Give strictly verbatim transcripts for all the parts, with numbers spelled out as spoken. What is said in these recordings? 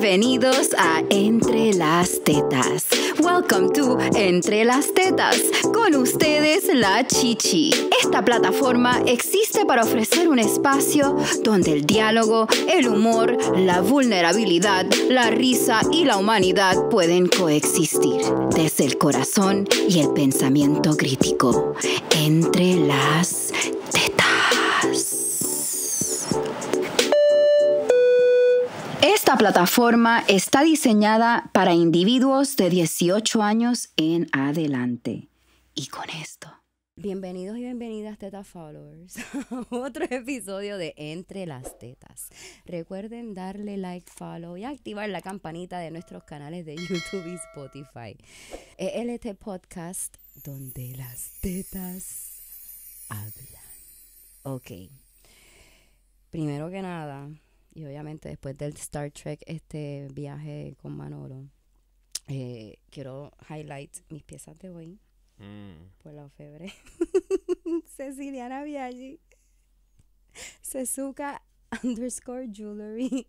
Bienvenidos a Entre las Tetas. Welcome to Entre las Tetas. Con ustedes, la Chichi. Esta plataforma existe para ofrecer un espacio donde el diálogo, el humor, la vulnerabilidad, la risa y la humanidad pueden coexistir desde el corazón y el pensamiento crítico. Entre las Tetas. Esta plataforma está diseñada para individuos de dieciocho años en adelante. Y con esto. Bienvenidos y bienvenidas, Teta Followers, a otro episodio de Entre las Tetas. Recuerden darle like, follow y activar la campanita de nuestros canales de YouTube y Spotify. E L T Podcast, donde las tetas hablan. Ok. Primero que nada... Y obviamente después del Star Trek, este viaje con Manolo, eh, quiero highlight mis piezas de hoy. Mm. Por la ofebre. Ceciliana Viaggi. Sezuka underscore jewelry.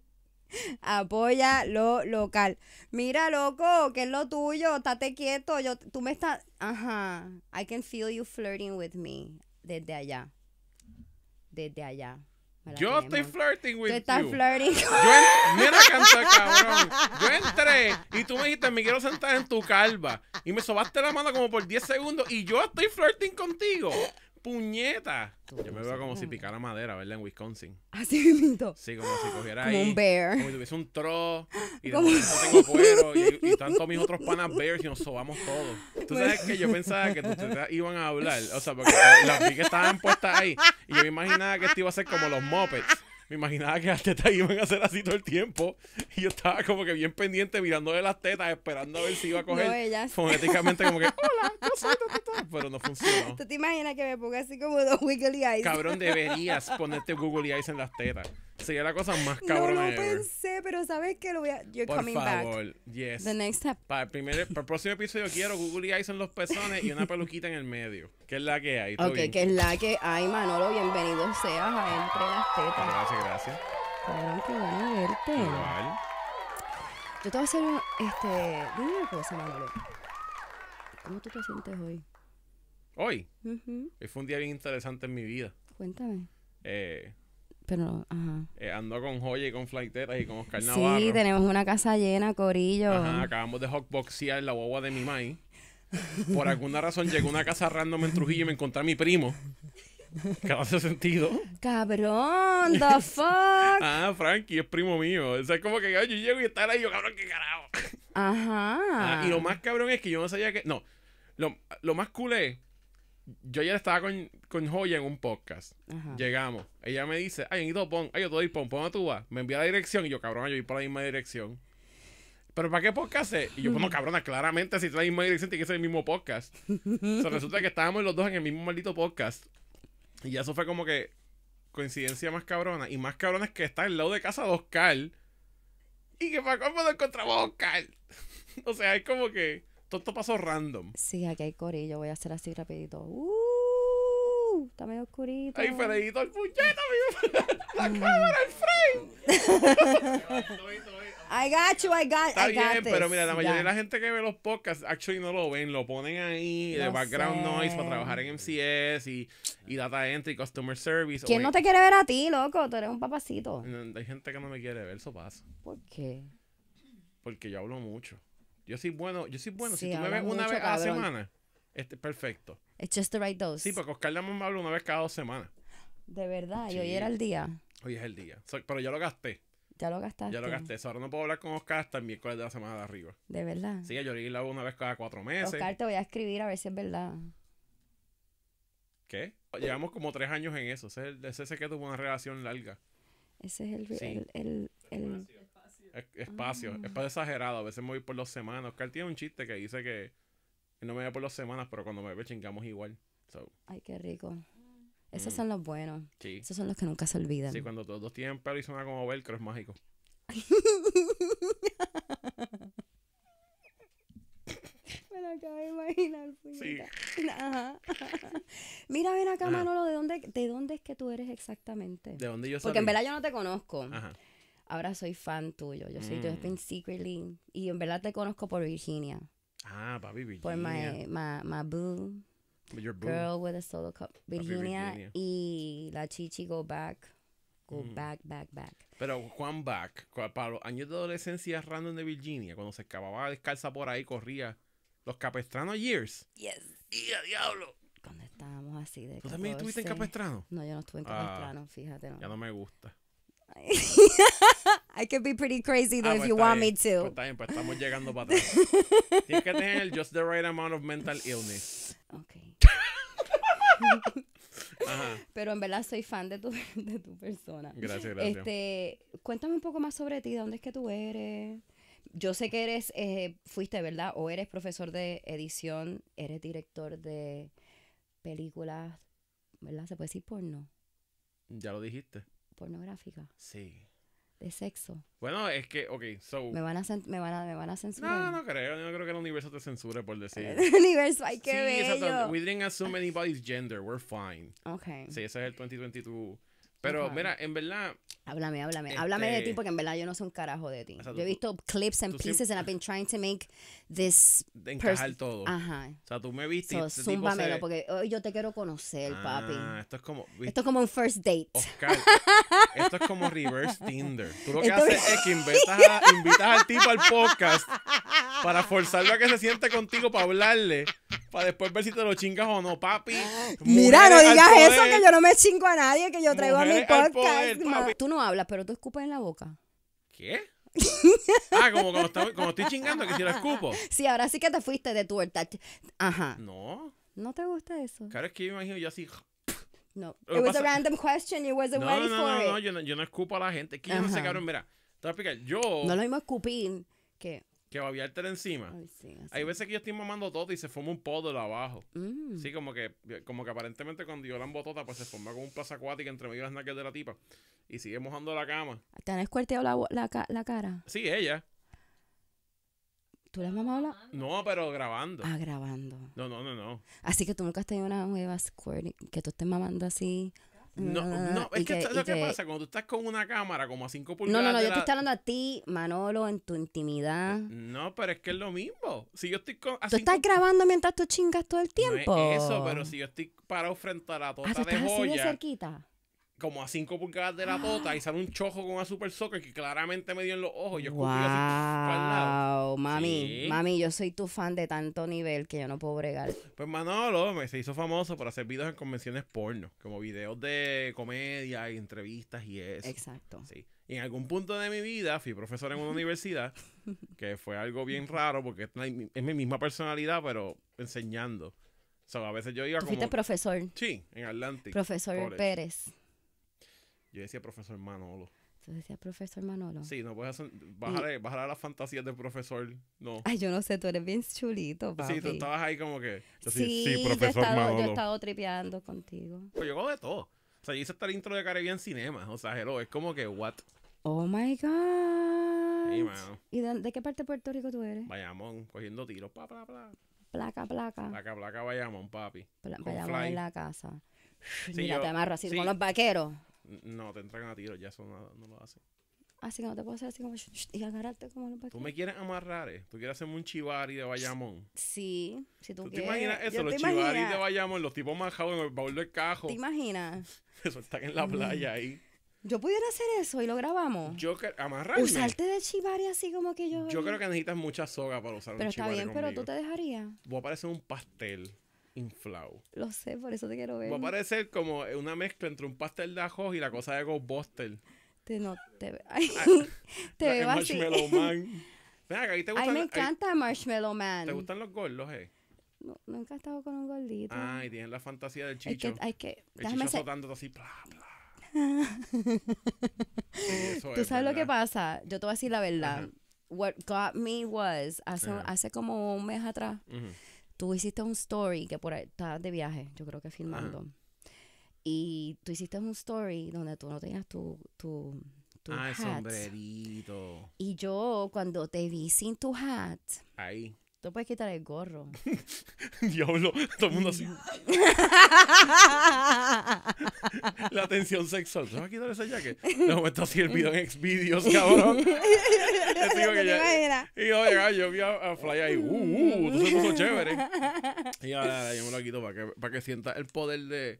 Apoya lo local. Mira, loco, que es lo tuyo. Estate quieto. Yo, tú me estás... Ajá. I can feel you flirting with me. Desde allá. Desde allá. Yo tenemos. Estoy flirting with you. Tú estás you. flirting. Yo en, mira, canta, cabrón. Yo entré y tú me dijiste, me quiero sentar en tu calva. Y me sobaste la mano como por diez segundos y yo estoy flirting contigo. ¡Puñeta! Yo me veo como si picara madera, ¿verdad? En Wisconsin. ¿Así mismo? Sí, como si cogiera ahí. Como un bear. Como si tuviese un tro. Y después no tengo cuero. Y, y están todos mis otros panas bears y nos sobamos todos. Tú sabes que yo pensaba que ustedes iban a hablar. O sea, porque las vi que estaban puestas ahí. Y yo me imaginaba que esto iba a ser como los Muppets. Me imaginaba que las tetas iban a ser así todo el tiempo. Y yo estaba como que bien pendiente mirándole las tetas, esperando a ver si iba a coger. No, ellas... fonéticamente como que, hola, yo soy tu teta. Pero no funcionó. ¿Tú te imaginas que me ponga así como dos wiggly eyes? Cabrón, deberías ponerte wiggly eyes en las tetas. Sería la cosa más cabrona. No lo pensé, pero ¿sabes qué? Lo voy a... You're Por coming favor, back. Yes. The next step. Para el, primer, para el próximo episodio quiero wiggly eyes en los pezones y una peluquita en el medio. Que es la que hay. Ok, bien? Que es la que hay, Manolo. Bienvenido seas a Entre las Tetas. Gracias, gracias. Cabrón, qué bueno verte. Igual. Yo te voy a hacer un... Este, dime una cosa, Manolo. ¿Cómo tú te sientes hoy? ¿Hoy? Uh-huh. Hoy fue un día bien interesante en mi vida. Cuéntame. Eh... Pero, ajá. Eh, ando con Joye y con Flaiteta y con Oscar Navarro. Sí, tenemos una casa llena, corillo. Ajá, acabamos de hotboxear la guagua de mi mai. Por alguna razón llegó una casa random en Trujillo y me encontré a mi primo. Que no hace sentido. Cabrón, the fuck. Ah, Frankie es primo mío. O sea, es como que yo llego y está ahí yo, cabrón, qué carajo. Ajá. Ah, y lo más cabrón es que yo no sabía que... No, lo, lo más cool es... Yo ayer estaba con, con Joya en un podcast. Ajá. Llegamos. Ella me dice, ay, necesito pon. Ay, yo te doy pon. ¿Pon a tú vas? Me envía la dirección. Y yo, cabrón, yo voy para la misma dirección. ¿Pero para qué podcast es? Y yo, bueno, cabrona, claramente si es la misma dirección tiene que ser el mismo podcast. O sea, resulta que estábamos los dos en el mismo maldito podcast. Y ya eso fue como que coincidencia más cabrona. Y más cabrona es que está al lado de casa de Oscar. Y que para cómo nos encontramos a Oscar. O sea, es como que... Todo pasó random. Sí, aquí hay corillo. Voy a hacer así rapidito. ¡Uh! Está medio oscurito. ¡Ay, Federico, el puñeta, mi ¡La cámara, el frame! I got you, I got, Está I got bien, this. Pero mira, la mayoría yeah. de la gente que ve los podcasts, actually no lo ven. Lo ponen ahí no de background sé. noise para trabajar en M C S y, y data entry, customer service. ¿Quién Oye, no te quiere ver a ti, loco? Tú eres un papacito. Hay gente que no me quiere ver, eso pasa. ¿Por qué? Porque yo hablo mucho. Yo soy bueno, yo soy bueno. Sí, si tú me ves una vez cada semana, este, perfecto. It's just the right dose. Sí, porque Oscar Navarro me habla una vez cada dos semanas. De verdad, sí. Y hoy era el día. Hoy es el día. So, pero yo lo gasté. Ya lo gastaste. Ya lo gasté. So, ahora no puedo hablar con Oscar hasta el miércoles de la semana de arriba. De verdad. Sí, yo le hablo una vez cada cuatro meses. Oscar, te voy a escribir a ver si es verdad. ¿Qué? Llevamos como tres años en eso. Ese es el, ese que tuvo una relación larga. Ese es el... Sí. el, el, el, el Espacio, ah. espacio exagerado. A veces me voy por dos semanas. Oscar tiene un chiste que dice que no me voy por dos semanas, pero cuando me ve chingamos igual. So. Ay, qué rico. Esos mm. son los buenos. Sí. Esos son los que nunca se olvidan. Sí, cuando todos tienen pelo y suena como velcro, es mágico. Me lo acabo de imaginar. Sí. Ajá. Mira, ven acá, Ajá. Manolo, ¿de dónde, ¿de dónde es que tú eres exactamente? ¿De dónde yo soy? Porque en verdad yo no te conozco. Ajá. ahora soy fan tuyo. Yo soy, mm. yo estoy en secretly, y en verdad te conozco por Virginia. Ah, papi, Virginia. Por my, my, my boo. Your boo. Girl with a solo cup. Virginia, Virginia y la Chichi Go Back. Go mm. back, back, back. Pero Juan Back, para los años de adolescencia random de Virginia, cuando se escapaba descalza por ahí, corría los Capistrano years. Yes. ¡Y a diablo! Cuando estábamos así de catorce. ¿Tú también estuviste en Capistrano? No, yo no estuve en Capistrano, ah, fíjate. No. Ya no me gusta. I could be pretty crazy though ah, if pues you want bien. me to. Pues está bien, pues estamos llegando para atrás. Tienes que tener el just the right amount of mental illness. Ok. Ajá. Pero en verdad soy fan de tu, de tu persona. Gracias, gracias. Este, cuéntame un poco más sobre ti, ¿de dónde es que tú eres? Yo sé que eres, eh, fuiste, ¿verdad? O eres profesor de edición, eres director de películas, ¿verdad? ¿Se puede decir porno? Ya lo dijiste. Pornográfica. Sí. De sexo. Bueno, es que, ok, so... Me van a, me van a, me van a censurar. No, no creo. Yo no creo que el universo te censure por decir... El universo, hay que ver. Sí, bello. We didn't assume anybody's gender. We're fine. Ok. Sí, ese es el twenty twenty-two. Pero, okay, mira, en verdad... Háblame, háblame. Este... Háblame de ti, porque en verdad yo no sé un carajo de ti. O sea, tú, yo he visto clips and pieces siempre... and I've been trying to make this... De encajar todo. Ajá. O sea, tú me viste... So, este zúmbamelo, se... porque hoy yo te quiero conocer, ah, papi. Esto es como... Esto es como un first date. Oscar, esto es como reverse Tinder. Tú lo que esto... haces es que invitas, a, invitas al tipo al podcast para forzarlo a que se siente contigo para hablarle, para después ver si te lo chingas o no, papi. Mira, no digas poder, eso, que yo no me chingo a nadie, que yo traigo a mi podcast. Poder, tú no hablas, pero tú escupas en la boca. ¿Qué? Ah, como cuando estoy, como estoy chingando, que si lo escupo. Sí, ahora sí que te fuiste de tuerta. Ajá. No. ¿No te gusta eso? Claro, es que yo me imagino yo así... No. It was pasa? a random question, you wasn't no, ready no, no, for no, it. No, yo no, yo no excupo a la gente. Es que yo no sé, cabrón, mira, te voy a explicar, yo... No lo mismo escupir que... Que babiártela encima. Ay, sí, hay veces que yo estoy mamando todo y se forma un podo de abajo. Mm. Sí, como que, como que aparentemente cuando yo la embotota, pues se forma como un plaza acuática entre medio de las nalgas de la tipa. Y sigue mojando la cama. ¿Te han escuerteado la, la, la cara? Sí, ella. ¿Tú la has mamado la...? No, pero grabando. Ah, grabando. No, no, no, no. Así que tú nunca has tenido una nueva squirting, que tú estés mamando así... No, no, es que, que lo que, que pasa cuando tú estás con una cámara como a cinco pulgadas. No, no, no, yo la... te estoy hablando a ti, Manolo, en tu intimidad. No, pero es que es lo mismo. Si yo estoy con... Tú estás grabando mientras tú chingas todo el tiempo. No es eso, pero si yo estoy parado frente a la tota ah, ¿tú estás de Joya, así de cerquita? Como a cinco pulgadas de la tota ah. y sale un chojo con una super soccer que claramente me dio en los ojos. Yo wow, así, lado. mami, sí. mami, yo soy tu fan de tanto nivel que yo no puedo bregar. Pues Manolo me se hizo famoso por hacer videos en convenciones porno, como videos de comedia y entrevistas y eso. Exacto. Sí. Y en algún punto de mi vida fui profesor en una universidad, que fue algo bien raro porque es mi misma personalidad, pero enseñando. O sea, a veces yo iba como... ¿Fuiste profesor? Sí, en Atlantic. Profesor College. Pérez. Yo decía profesor Manolo. ¿Tú decías profesor Manolo? Sí, no puedes hacer... Bajar, y... bajar a las fantasías del profesor, no. Ay, yo no sé, tú eres bien chulito, papi. Sí, tú estabas ahí como que... Así, sí, sí, profesor yo he estado, Manolo. yo he estado tripeando contigo. Pues yo hago de todo. O sea, yo hice hasta el intro de Caribbean Cinemas. O sea, hello, es como que what? Oh, my God. Hey, mano. ¿Y de, de qué parte de Puerto Rico tú eres? Bayamón, cogiendo tiros. Pa, pa, pa. Placa, placa. Placa, placa, Bayamón, papi. Pla con Bayamón fly. En la casa. Sí, mira, yo, te amarro así sí. con los vaqueros. No, te entran a tiros, ya eso no, no lo hacen. Así que no te puedo hacer así como... Y agarrarte como... Los tú me quieres amarrar, ¿eh? Tú quieres hacerme un chivari de Bayamón. Sí, si tú, ¿Tú quieres. ¿Te imaginas eso? Yo los chivaris de Bayamón, los tipos manjados en el baúl del cajo. ¿Te imaginas? Eso están en la playa ahí. Yo pudiera hacer eso y lo grabamos. Yo amarrarme. Usarte de chivari así como que yo... Yo creo que necesitas mucha soga para usar pero un chivari Pero está bien, conmigo. Pero tú te dejarías. Voy a parecer un pastel. Inflado. Lo sé, por eso te quiero ver. Va a parecer como una mezcla entre un pastel de ajos y la cosa de Ghostbusters. Te no, te veo. te veo así. Marshmallow Man. Mira, que ahí te gustan. Ay, me encanta ahí, Marshmallow Man. ¿Te gustan los gordos, eh? No, nunca he estado con un gordito. Ay, tienen la fantasía del chicho. Hay que, hay que, el chicho soltándote así, bla, bla. Eso Tú es, sabes ¿verdad? Lo que pasa. Yo te voy a decir la verdad. Ajá. What got me was, hace, hace como un mes atrás, Ajá. tú hiciste un story, que por ahí estabas de viaje, yo creo que filmando. Ajá. Y tú hiciste un story donde tú no tenías tu, tu, tu ah, hat. Ah, el sombrerito. Y yo, cuando te vi sin tu hat... Ahí. Tú puedes quitar el gorro. Diablo, todo el mundo así. La atención sexual. ¿Te vas a quitar esa jaqueta? No, me está sirviendo en Xvideos, cabrón. que ya, y yo, yo vi a, a Fly ahí. Uh, uh, tú se puso chévere. Y ahora yo me lo quito para que, para que sienta el poder de,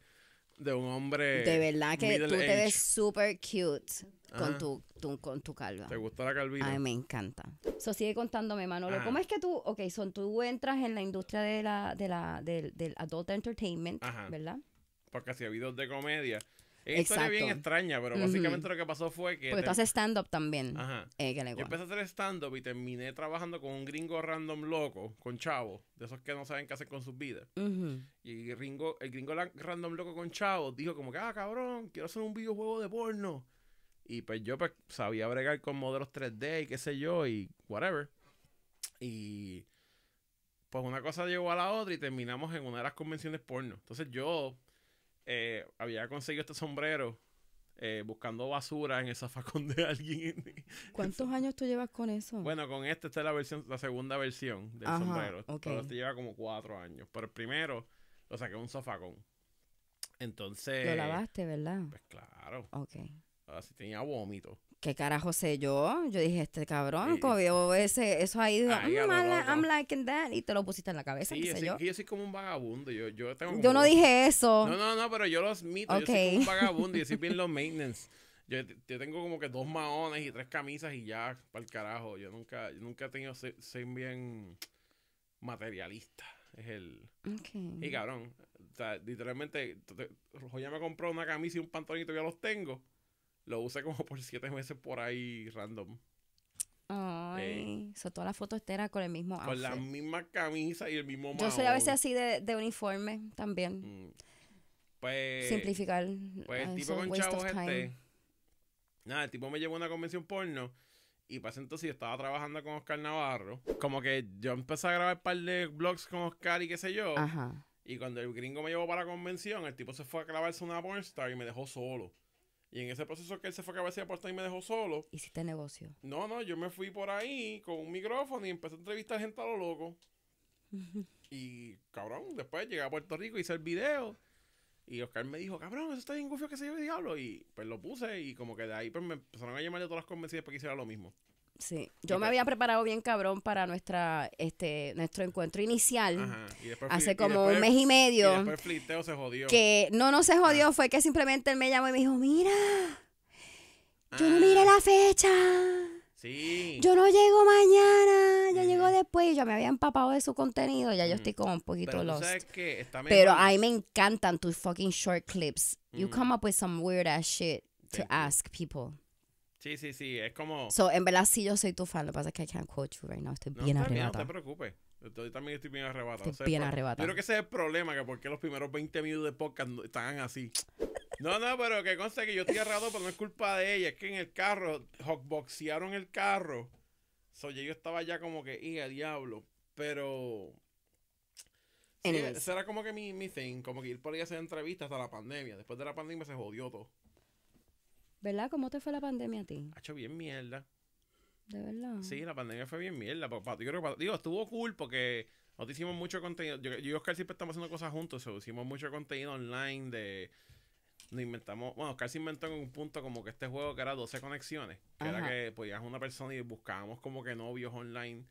de un hombre. De verdad que tú te ves súper cute. Con tu, tu, con tu calva. ¿Te gustó la calvina? Ay, me encanta. So, sigue contándome, Manolo. Ajá. ¿Cómo es que tú, ok, son tú entras en la industria de la, de la, del, del adult entertainment, ajá, ¿verdad? Porque hacía videos de comedia. Esto es bien extraña, pero básicamente uh-huh. lo que pasó fue que... Porque te... tú haces stand-up también. Ajá. Eh, que le Yo empecé a hacer stand-up y terminé trabajando con un gringo random loco, con chavos, de esos que no saben qué hacer con sus vidas. Uh-huh. Y el gringo, el gringo random loco con chavos dijo como que, ah, cabrón, quiero hacer un videojuego de porno. Y pues yo pues, sabía bregar con modelos tres D y qué sé yo y whatever. Y pues una cosa llegó a la otra y terminamos en una de las convenciones porno. Entonces yo eh, había conseguido este sombrero eh, buscando basura en el zafacón de alguien. ¿Cuántos años tú llevas con eso? Bueno, con este, esta es la versión, la segunda versión del Ajá, sombrero. Okay. Este lleva como cuatro años. Pero el primero lo saqué de un zafacón. Entonces... Lo lavaste, ¿verdad? Pues claro. Ok. Así tenía vómito. ¿Qué carajo sé yo? Yo dije, este cabrón, sí. como veo ese, eso ahí, digo, Ay, I'm, like, I'm liking that, y te lo pusiste en la cabeza, sí, qué yo sé soy, yo. yo soy como un vagabundo, yo, yo tengo como... Yo no dije eso. No, no, no, pero yo lo admito, okay. Yo soy como un vagabundo, y yo soy bien los maintenance. Yo, yo tengo como que dos maones y tres camisas y ya, para el carajo. Yo nunca, yo nunca he tenido ser, ser bien materialista, es el... Okay. Y cabrón, o sea, literalmente, Joya me compró una camisa y un pantalón y todavía los tengo. Lo usé como por siete meses por ahí, random. Ay, eh, so toda la foto estera con el mismo outfit. Con la misma camisa y el mismo mahón. Yo soy a veces así de, de uniforme también. Mm. Pues... Simplificar. Pues el tipo con chavos este... Nada, el tipo me llevó a una convención porno. Y para ese entonces yo estaba trabajando con Oscar Navarro. Como que yo empecé a grabar un par de vlogs con Oscar y qué sé yo. Ajá. Y cuando el gringo me llevó para la convención, el tipo se fue a grabarse una pornstar y me dejó solo. Y en ese proceso que él se fue a cabecear por ahí y me dejó solo. ¿Hiciste negocio? No, no, yo me fui por ahí con un micrófono y empecé a entrevistar gente a lo loco. Y, cabrón, después llegué a Puerto Rico, hice el video. Y Oscar me dijo, cabrón, eso está bien gufio, que se yo, diablo. Y pues lo puse y como que de ahí pues me empezaron a llamar de todas las convencidas para que hiciera lo mismo. Sí, yo me había preparado bien cabrón para nuestra este nuestro encuentro inicial. Ajá. Y hace como un mes y medio. Y después el flirteo se jodió. Que no, no se jodió, ah. fue que simplemente él me llamó y me dijo, mira, ah. yo no miré la fecha. Sí. Yo no llego mañana, yo mm. llego después. Yo me había empapado de su contenido, ya yo mm. estoy como un poquito Pero lost. ¿Sabes qué? Está Pero a mí me encantan tus fucking short clips. Mm. You come up with some weird ass shit to sí. ask people. Sí, sí, sí, es como... So, en verdad, sí, yo soy tu fan, lo que pasa es que I can't quote you right now, estoy no, bien arrebatado. No te preocupes, yo también estoy bien arrebatado. Estoy bien arrebatado. Yo creo que ese es el problema, que porque los primeros veinte minutos de podcast están así. No, no, pero que conste que yo estoy arrebatado, pero no es culpa de ella, es que en el carro, hotboxearon el carro. So, yo estaba ya como que, hija, diablo, pero... Sí, ese era como que mi, mi thing, como que ir por ahí a hacer entrevistas hasta la pandemia. Después de la pandemia se jodió todo. ¿Verdad? ¿Cómo te fue la pandemia a ti? Ha hecho bien mierda. ¿De verdad? Sí, la pandemia fue bien mierda. Papá. Yo creo que, digo, estuvo cool porque nosotros hicimos mucho contenido. Yo, yo y Oscar siempre estamos haciendo cosas juntos. So, hicimos mucho contenido online de... Nos inventamos... Bueno, Oscar se inventó en un punto como que este juego que era doce conexiones. Que Ajá. era que podías una persona y buscábamos como que novios online.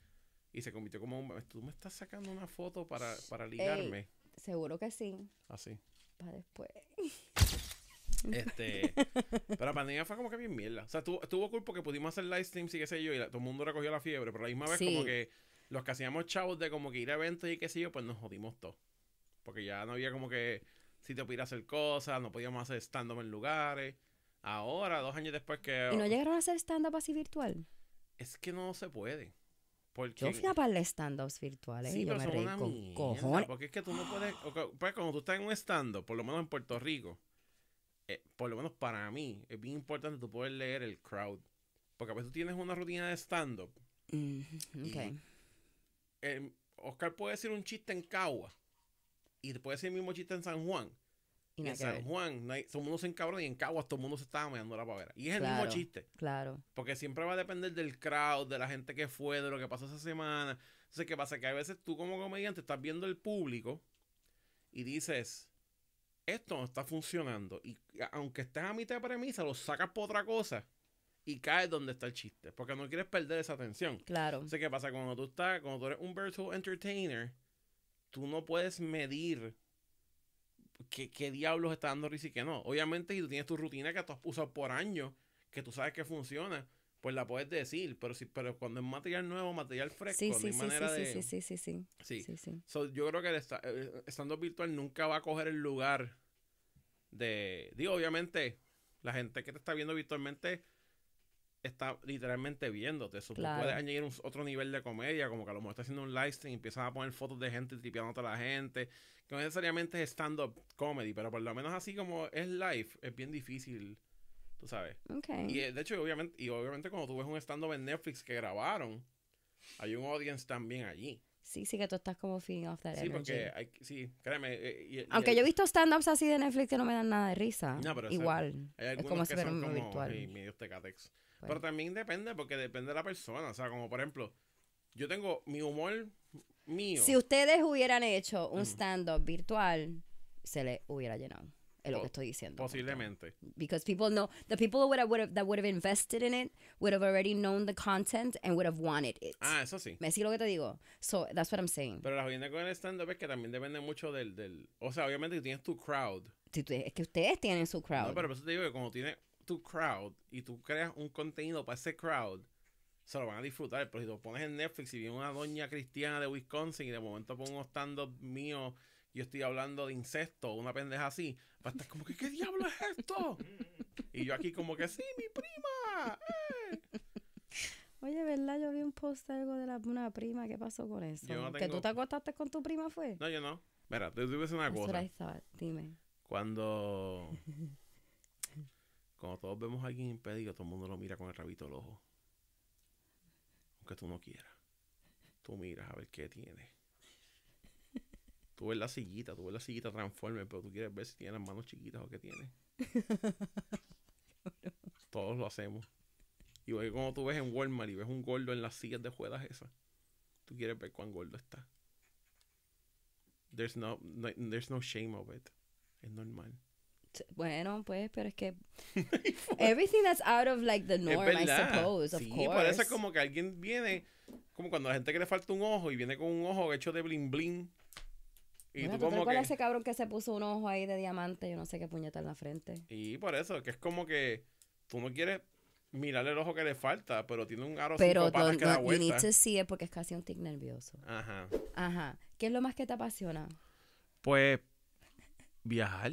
Y se convirtió como un... ¿Tú me estás sacando una foto para, para ligarme? Ey, seguro que sí. Así. Para después... Este, pero la pandemia fue como que bien mierda. O sea, estuvo, estuvo cool porque pudimos hacer live streams y qué sé yo, y la, todo el mundo recogió la fiebre, pero a la misma vez sí. como que los que hacíamos chavos de como que ir a eventos y qué sé yo, pues nos jodimos todos. Porque ya no había como que sitio para ir a hacer cosas, no podíamos hacer stand-up en lugares. Ahora, dos años después que... ¿Y no llegaron a hacer stand-up así virtual? Es que no se puede. Porque... Yo fui a par de stand-ups virtuales sí, y yo me reí con mierda, cojones. Porque es que tú no puedes... Pues cuando tú estás en un stand-up, por lo menos en Puerto Rico, Eh, por lo menos para mí, es bien importante tú poder leer el crowd. Porque a veces tú tienes una rutina de stand-up. Mm, okay. eh, Oscar puede decir un chiste en Cagua. Y te puede decir el mismo chiste en San Juan. Y, y en San ver. Juan, no hay, todo el mundo se encabrona y en Cagua todo el mundo se está meando la pavera. Y es claro, el mismo chiste. Claro. Porque siempre va a depender del crowd, de la gente que fue, de lo que pasó esa semana. Entonces, ¿qué pasa? Que a veces tú como comediante estás viendo el público y dices, esto no está funcionando. Y aunque estés a mitad de premisa, lo sacas por otra cosa y caes donde está el chiste. Porque no quieres perder esa atención. Claro. Entonces, ¿qué pasa? Cuando tú estás, cuando tú eres un virtual entertainer, tú no puedes medir qué, qué diablos está dando risa y qué no. Obviamente, si tú tienes tu rutina que tú has usado por años, que tú sabes que funciona, pues la puedes decir, pero si, pero cuando es material nuevo, material fresco, sí, sí, no hay sí, manera sí, de... Sí, sí, sí, sí, sí. sí, sí. So, yo creo que el esta, el stand-up virtual nunca va a coger el lugar de... Digo, obviamente, la gente que te está viendo virtualmente está literalmente viéndote. So, claro. Tú puedes añadir un, otro nivel de comedia, como que a lo mejor estás haciendo un live stream y empiezas a poner fotos de gente tripeándote a la gente, que no necesariamente es stand-up comedy, pero por lo menos así como es live, es bien difícil... Tú sabes. Okay. Y de hecho, obviamente, y obviamente cuando tú ves un stand-up en Netflix que grabaron, hay un audience también allí. Sí, sí, que tú estás como feeding off that energy. Sí, porque, hay, sí, créeme. Y, y, Aunque y, yo he visto stand-ups así de Netflix que no me dan nada de risa. No, pero igual. Hay, hay es como si fuera un virtual. Sí, medio tecatex. Bueno. Pero también depende, porque depende de la persona. O sea, como por ejemplo, yo tengo mi humor mío. Si ustedes hubieran hecho un mm. stand-up virtual, se les hubiera llenado. Es lo que estoy diciendo. Posiblemente. Because people know, the people would have, would have, that would have invested in it would have already known the content and would have wanted it. Ah, eso sí. ¿Me sigue lo que te digo? So, that's what I'm saying. Pero la jodienda con el stand-up es que también depende mucho del, del... O sea, obviamente tienes tu crowd. Si tú, es que ustedes tienen su crowd. No, pero por eso te digo que cuando tienes tu crowd y tú creas un contenido para ese crowd, se lo van a disfrutar. Pero si lo pones en Netflix y viene una doña cristiana de Wisconsin y de momento pongo stand-up mío... Yo estoy hablando de incesto, una pendeja así. Va a estar como que, ¿qué diablo es esto? Y yo aquí como que, sí, mi prima. Eh. Oye, ¿verdad? Yo vi un post algo de la, una prima. ¿Qué pasó con eso? Yo no tengo... ¿Que tú te acostaste con tu prima fue? No, yo no. Mira, te digo una cosa. Dime. Cuando... Cuando todos vemos a alguien impedido, todo el mundo lo mira con el rabito del ojo. Aunque tú no quieras. Tú miras a ver qué tiene. Tú ves la sillita, tú ves la sillita Transformer, pero tú quieres ver si tiene las manos chiquitas o qué tiene. Todos lo hacemos. Y como tú ves en Walmart y ves un gordo en las sillas de juegas esas, tú quieres ver cuán gordo está. There's no, no, there's no shame of it. Es normal. Bueno, pues, pero es que... Everything that's out of, like, the norm, I suppose, of course. Sí, parece como que alguien viene, como cuando a la gente que le falta un ojo y viene con un ojo hecho de bling bling. ¿Y bueno, tú, ¿tú te recuerdas que... ese cabrón que se puso un ojo ahí de diamante? Yo no sé qué puñeta en la frente. Y por eso, que es como que tú no quieres mirarle el ojo que le falta, pero tiene un aro pero cinco patas que da vuelta. Pero you need to see it porque es casi un tic nervioso. Ajá. Ajá. ¿Qué es lo más que te apasiona? Pues viajar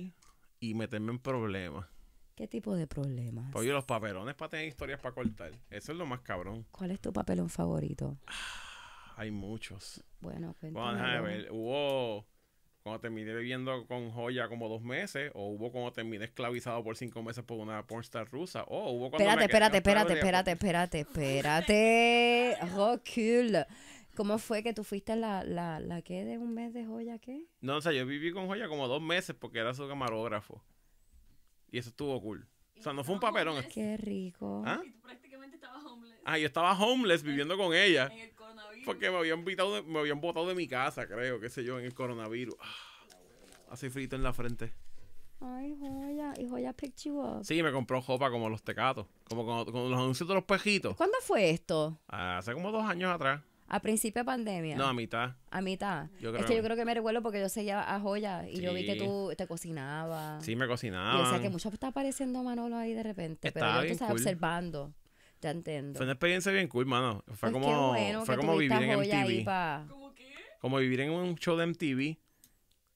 y meterme en problemas. ¿Qué tipo de problemas? Oye, los papelones para tener historias para cortar. Eso es lo más cabrón. ¿Cuál es tu papelón favorito? Ah, hay muchos. Bueno, cuéntame. Bueno, a ver. Wow. Cuando terminé viviendo con Joya como dos meses, o hubo cuando terminé esclavizado por cinco meses por una pornstar rusa, o hubo cuando... Espérate, espérate, espérate, espérate, espérate, espérate, espérate, recule. ¿Cómo fue que tú fuiste la, la, la que de un mes de Joya, qué? No, o sea, yo viví con Joya como dos meses porque era su camarógrafo. Y eso estuvo cool. O sea, no fue un papelón. Qué rico. ¿Ah? Y tú prácticamente estabas homeless. Ah, yo estaba homeless viviendo con ella. En el coronavirus. Porque me habían invitado, de, me habían botado de mi casa, creo, qué sé yo, en el coronavirus. Ah, así frito en la frente. Ay, Joya. Y Joya picked you up. Sí, me compró jopa como los tecatos. Como con, con los anuncios de los pejitos. ¿Cuándo fue esto? Ah, hace como dos años atrás. ¿A principio de pandemia? No, a mitad. ¿A mitad? Yo creo. Es que yo creo que me recuerdo porque yo seguía a Joya y sí. Yo vi que tú te cocinabas. Sí, me cocinaba. Y o sea que mucho está apareciendo Manolo ahí de repente. Estaba pero yo te estaba cool. Observando. Ya entiendo. Fue una experiencia bien cool, mano. Fue pues como, bueno fue como vivir en M T V. Pa... ¿Cómo qué? Como vivir en un show de M T V.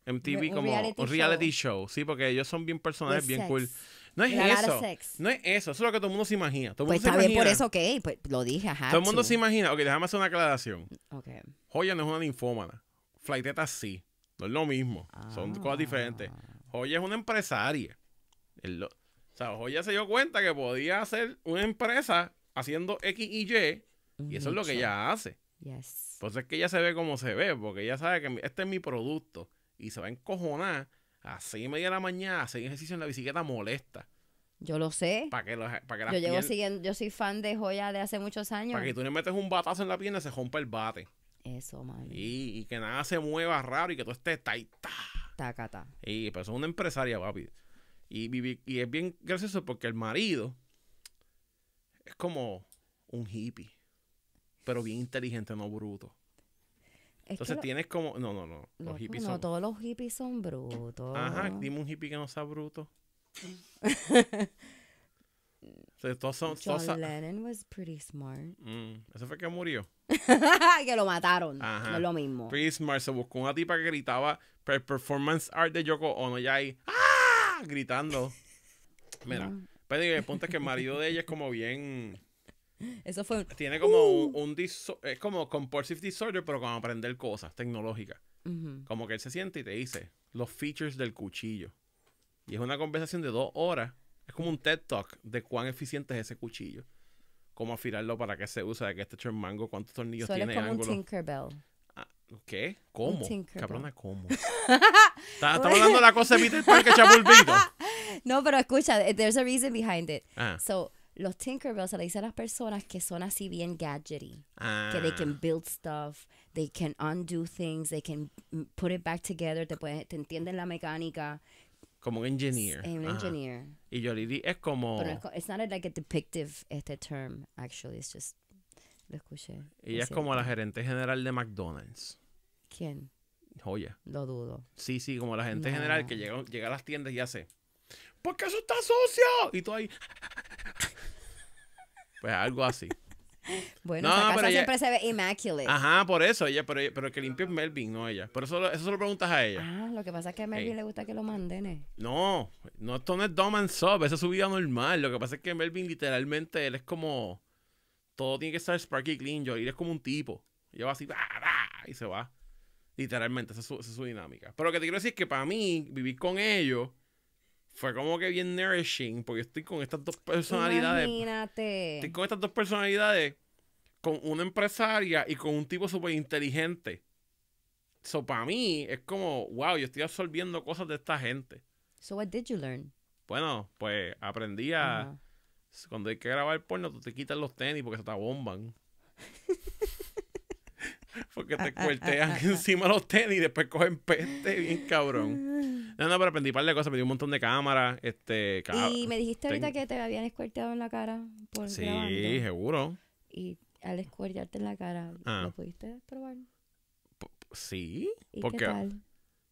M T V un como reality un reality show. show. Sí, porque ellos son bien personajes, bien sex. cool. No es eso, no es eso, eso es lo que todo el mundo se imagina. Todo el mundo pues está bien por eso, ok, pues lo dije, ajá. Todo el mundo to. se imagina, ok, déjame hacer una aclaración. Okay. Joya no es una ninfómana, Flaiteta sí, no es lo mismo, ah. Son cosas diferentes. Joya es una empresaria, lo... o sea, Joya se dio cuenta que podía hacer una empresa haciendo X y Y, y eso Mucho. es lo que ella hace. Yes. Por eso es que ella se ve como se ve, porque ella sabe que este es mi producto, y se va a encojonar. A seis y media de la mañana, hacer ejercicio en la bicicleta molesta. Yo lo sé. Para que, los, para que las yo llevo piel... siguiendo, yo soy fan de Joya de hace muchos años. Para que tú le metes un batazo en la pierna, se rompe el bate. Eso, mami. Y, y que nada se mueva raro y que tú estés taita. Tacata. Y pues es una empresaria, papi. Y, y, y es bien gracioso porque el marido es como un hippie, pero bien inteligente, no bruto. Es Entonces lo, tienes como... No, no, no. Los hippies no, son... No, todos los hippies son brutos. Ajá, dime un hippie que no sea bruto. O sea, todos son, John todos Lennon was pretty smart. Mm, ese fue que murió. Que lo mataron. Ajá. No es lo mismo. Pretty smart. Se buscó una tipa que gritaba performance art de Yoko Ono. Ya ahí, ¡ah! Gritando. Mira, no. Pero el punto es que el marido de ella es como bien... Eso fue un, tiene como uh, un, un diso es como compulsive disorder, pero con aprender cosas tecnológicas. Uh-huh. Como que él se siente y te dice los features del cuchillo. Y es una conversación de dos horas. Es como un TED Talk de cuán eficiente es ese cuchillo. Cómo afilarlo, para qué se usa, de qué está hecho el mango, cuántos tornillos so tiene, ángulos. Es como un Tinkerbell. Ah, ¿qué? ¿Cómo? Cabrona, ¿cómo? Estaba hablando de la cosa de Peter Parker, chapulpito. No, pero escucha, there's a reason behind it. Ah. So... Los Tinkerbell se le dicen a las personas que son así bien gadgety. Ah. Que they can build stuff, they can undo things, they can put it back together, te, puede, te entienden la mecánica. Como un engineer. Un engineer. Y Yolili es como... Pero no es, it's not like a depictive este term, actually, it's just... Lo escuché. Ella es como la gerente general de McDonald's. ¿Quién? Joye. Lo dudo. Sí, sí, como la gerente no. general que llega, llega a las tiendas y hace... ¿Por qué eso está sucio? Y tú ahí... Pues algo así. Bueno, no, esa casa pero siempre ella... se ve immaculate. Ajá, por eso. Ella, pero, pero el que limpia es Melvin, no ella. Por eso, eso se lo preguntas a ella. Ah, lo que pasa es que a Melvin hey. le gusta que lo manden. No, no, esto no es dumb and sub. Esa es su vida normal. Lo que pasa es que Melvin literalmente, él es como... Todo tiene que estar sparky clean. Yo, él es como un tipo. Ella va así, bah, bah, y se va. Literalmente, esa es, su, esa es su dinámica. Pero lo que te quiero decir es que para mí, vivir con ellos... Fue como que bien nourishing, porque estoy con estas dos personalidades. Imagínate. Estoy con estas dos personalidades, con una empresaria y con un tipo súper inteligente. So, para mí, es como, wow, yo estoy absorbiendo cosas de esta gente. So, what did you learn? Bueno, pues, aprendí a... Uh-huh. Cuando hay que grabar porno, tú te quitas los tenis porque se te abomban. Porque te ah, cuertean ah, ah, encima ah, los tenis y después cogen peste bien cabrón. No, no, pero aprendí un par de cosas, me dio un montón de cámaras. Este, y me dijiste ten... ahorita que te habían escuerteado en la cara. Por sí, grabando. Seguro. Y al escuertearte en la cara, ah. ¿lo pudiste probar? P sí. ¿Y porque qué tal?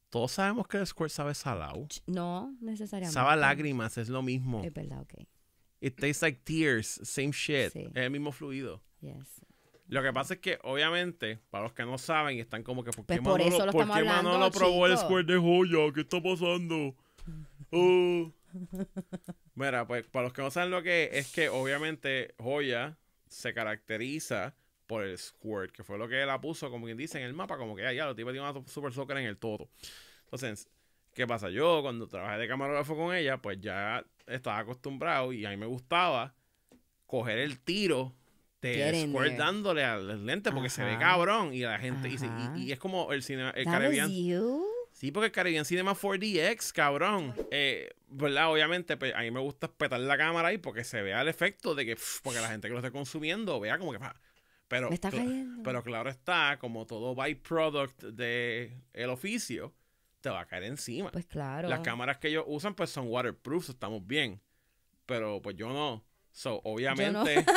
Todos sabemos que el squirt sabe salado. No, necesariamente. Sabe lágrimas, es lo mismo. Es verdad, ok. It tastes like tears, same shit. Sí. Es el mismo fluido. Yes. Lo que pasa es que, obviamente, para los que no saben, están como que, ¿por qué pues Manolo, lo ¿por qué hablando, Manolo probó el squirt de Joya? ¿Qué está pasando? Oh. Mira, pues, para los que no saben lo que es, es que, obviamente, Joya se caracteriza por el squirt, que fue lo que la puso, como quien dice, en el mapa, como que, ya, ya, los tipos tienen una super soccer en el todo. Entonces, ¿qué pasa? Yo, cuando trabajé de camarógrafo con ella, pues ya estaba acostumbrado y a mí me gustaba coger el tiro de squirt dándole al lente porque ajá. se ve cabrón y la gente dice, y, y es como el cinema, el Caribbean, sí, porque el Caribbean Cinema cuatro D X, cabrón, eh, ¿verdad? Obviamente pues, a mí me gusta petar la cámara ahí porque se vea el efecto de que pff, porque la gente que lo está consumiendo vea como que pff, pero, me está cayendo. Pero claro está, como todo byproduct de el oficio te va a caer encima, pues claro, las cámaras que ellos usan pues son waterproof, estamos bien, pero pues yo no. So, obviamente, no.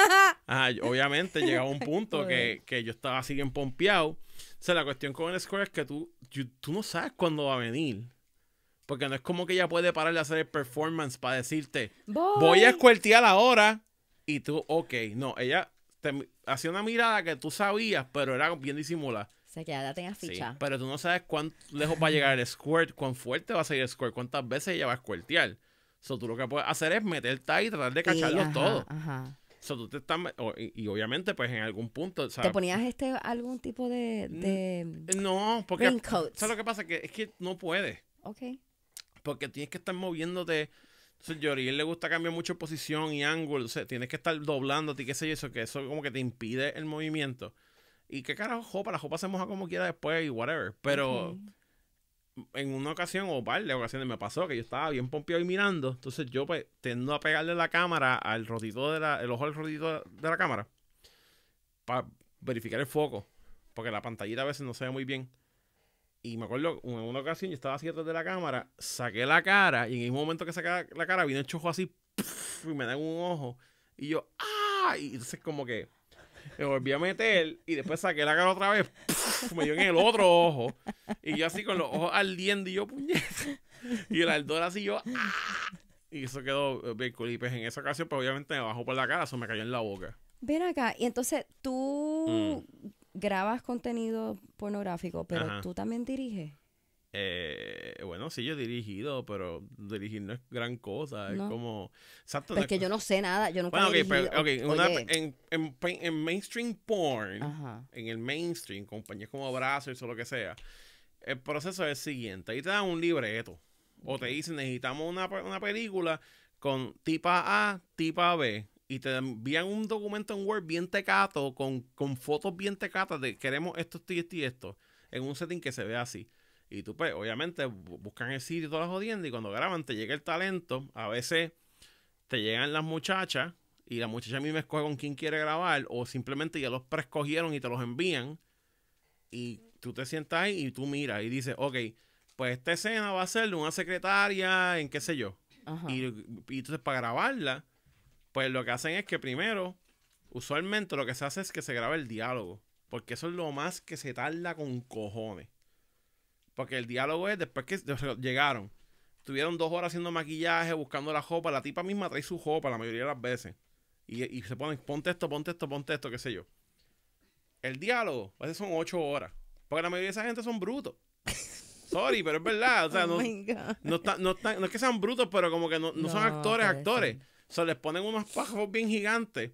Ajá, obviamente llegaba un punto que, que yo estaba así bien pompeado. O sea, la cuestión con el squirt es que tú, you, tú no sabes cuándo va a venir. Porque no es como que ella puede parar de hacer el performance para decirte, voy, voy a squirtear ahora. Y tú, ok, no, ella te, hacía una mirada que tú sabías, pero era bien disimulada. O sea, que ya la tenías ficha. Sí, pero tú no sabes cuán lejos va a llegar el squirt, cuán fuerte va a salir el squirt, cuántas veces ella va a squirtear. So, tú lo que puedes hacer es meterte ahí y tratar de cacharlos sí, todos. So, tú te estás... Oh, y, y obviamente, pues, en algún punto... ¿sabes? ¿Te ponías este algún tipo de, de... No, porque... Raincoats. ¿Sabes lo que pasa? Que es que no puedes. Ok. Porque tienes que estar moviéndote... Entonces, yo, a él le gusta cambiar mucho posición y ángulo. O sea, tienes que estar doblándote y qué sé yo. Eso, que eso como que te impide el movimiento. Y qué carajo, jopa. La jopa se moja como quiera después y whatever. Pero... Okay. En una ocasión, o par de ocasiones me pasó que yo estaba bien pompeado y mirando. Entonces yo pues tendo a pegarle la cámara al rotito de la, el ojo al rotito de la cámara para verificar el foco. porque la pantallita a veces no se ve muy bien. Y me acuerdo, en una ocasión yo estaba así detrás de la cámara, saqué la cara y en el momento que saqué la cara vino el chojo así, puff, y me dan un ojo. Y yo, ¡ah! Y entonces como que me volví a meter y después saqué la cara otra vez, puff, me dio en el otro ojo. Y yo así con los ojos ardiendo y yo, puñeta. Y el ardor así yo, ¡ah! Y eso quedó bien cool. Y pues en esa ocasión, pues obviamente me bajó por la cara, eso me cayó en la boca. Ven acá, y entonces tú... Mm. Grabas contenido pornográfico, pero ajá. ¿Tú también diriges? Eh, bueno, sí, yo he dirigido, pero dirigir no es gran cosa. No. Es como... Exacto, pues no es que cosa. Yo no sé nada, yo nunca bueno, okay, he dirigido. Pero, okay, una, en, en, en mainstream porn, ajá. En el mainstream, compañías como Brazzers o lo que sea, el proceso es el siguiente. Ahí te dan un libreto. O te dicen, necesitamos una, una película con tipa A, tipa B. Y te envían un documento en Word bien tecato, con, con fotos bien tecatas de queremos esto, esto y esto y esto, en un setting que se vea así. Y tú, pues, obviamente, buscan el sitio y todas las jodiendas, y cuando graban te llega el talento. A veces te llegan las muchachas, y la muchacha a mí me escoge con quién quiere grabar, o simplemente ya los preescogieron y te los envían. Y tú te sientas ahí y tú miras y dices, ok, pues esta escena va a ser de una secretaria en qué sé yo. Ajá. Y, y entonces para grabarla, pues lo que hacen es que primero, usualmente lo que se hace es que se graba el diálogo. Porque eso es lo más que se tarda con cojones. Porque el diálogo es después que llegaron. Tuvieron dos horas haciendo maquillaje, buscando la jopa. La tipa misma trae su jopa la mayoría de las veces. Y, y se ponen, ponte esto, ponte esto, ponte esto, qué sé yo. El diálogo, a veces son ocho horas. Porque la mayoría de esa gente son brutos. Sorry, pero es verdad. O sea, oh no, no, está, no, está, no es que sean brutos, pero como que no, no, no son actores, actores. Decir. O sea, les ponen unos párrafos bien gigantes.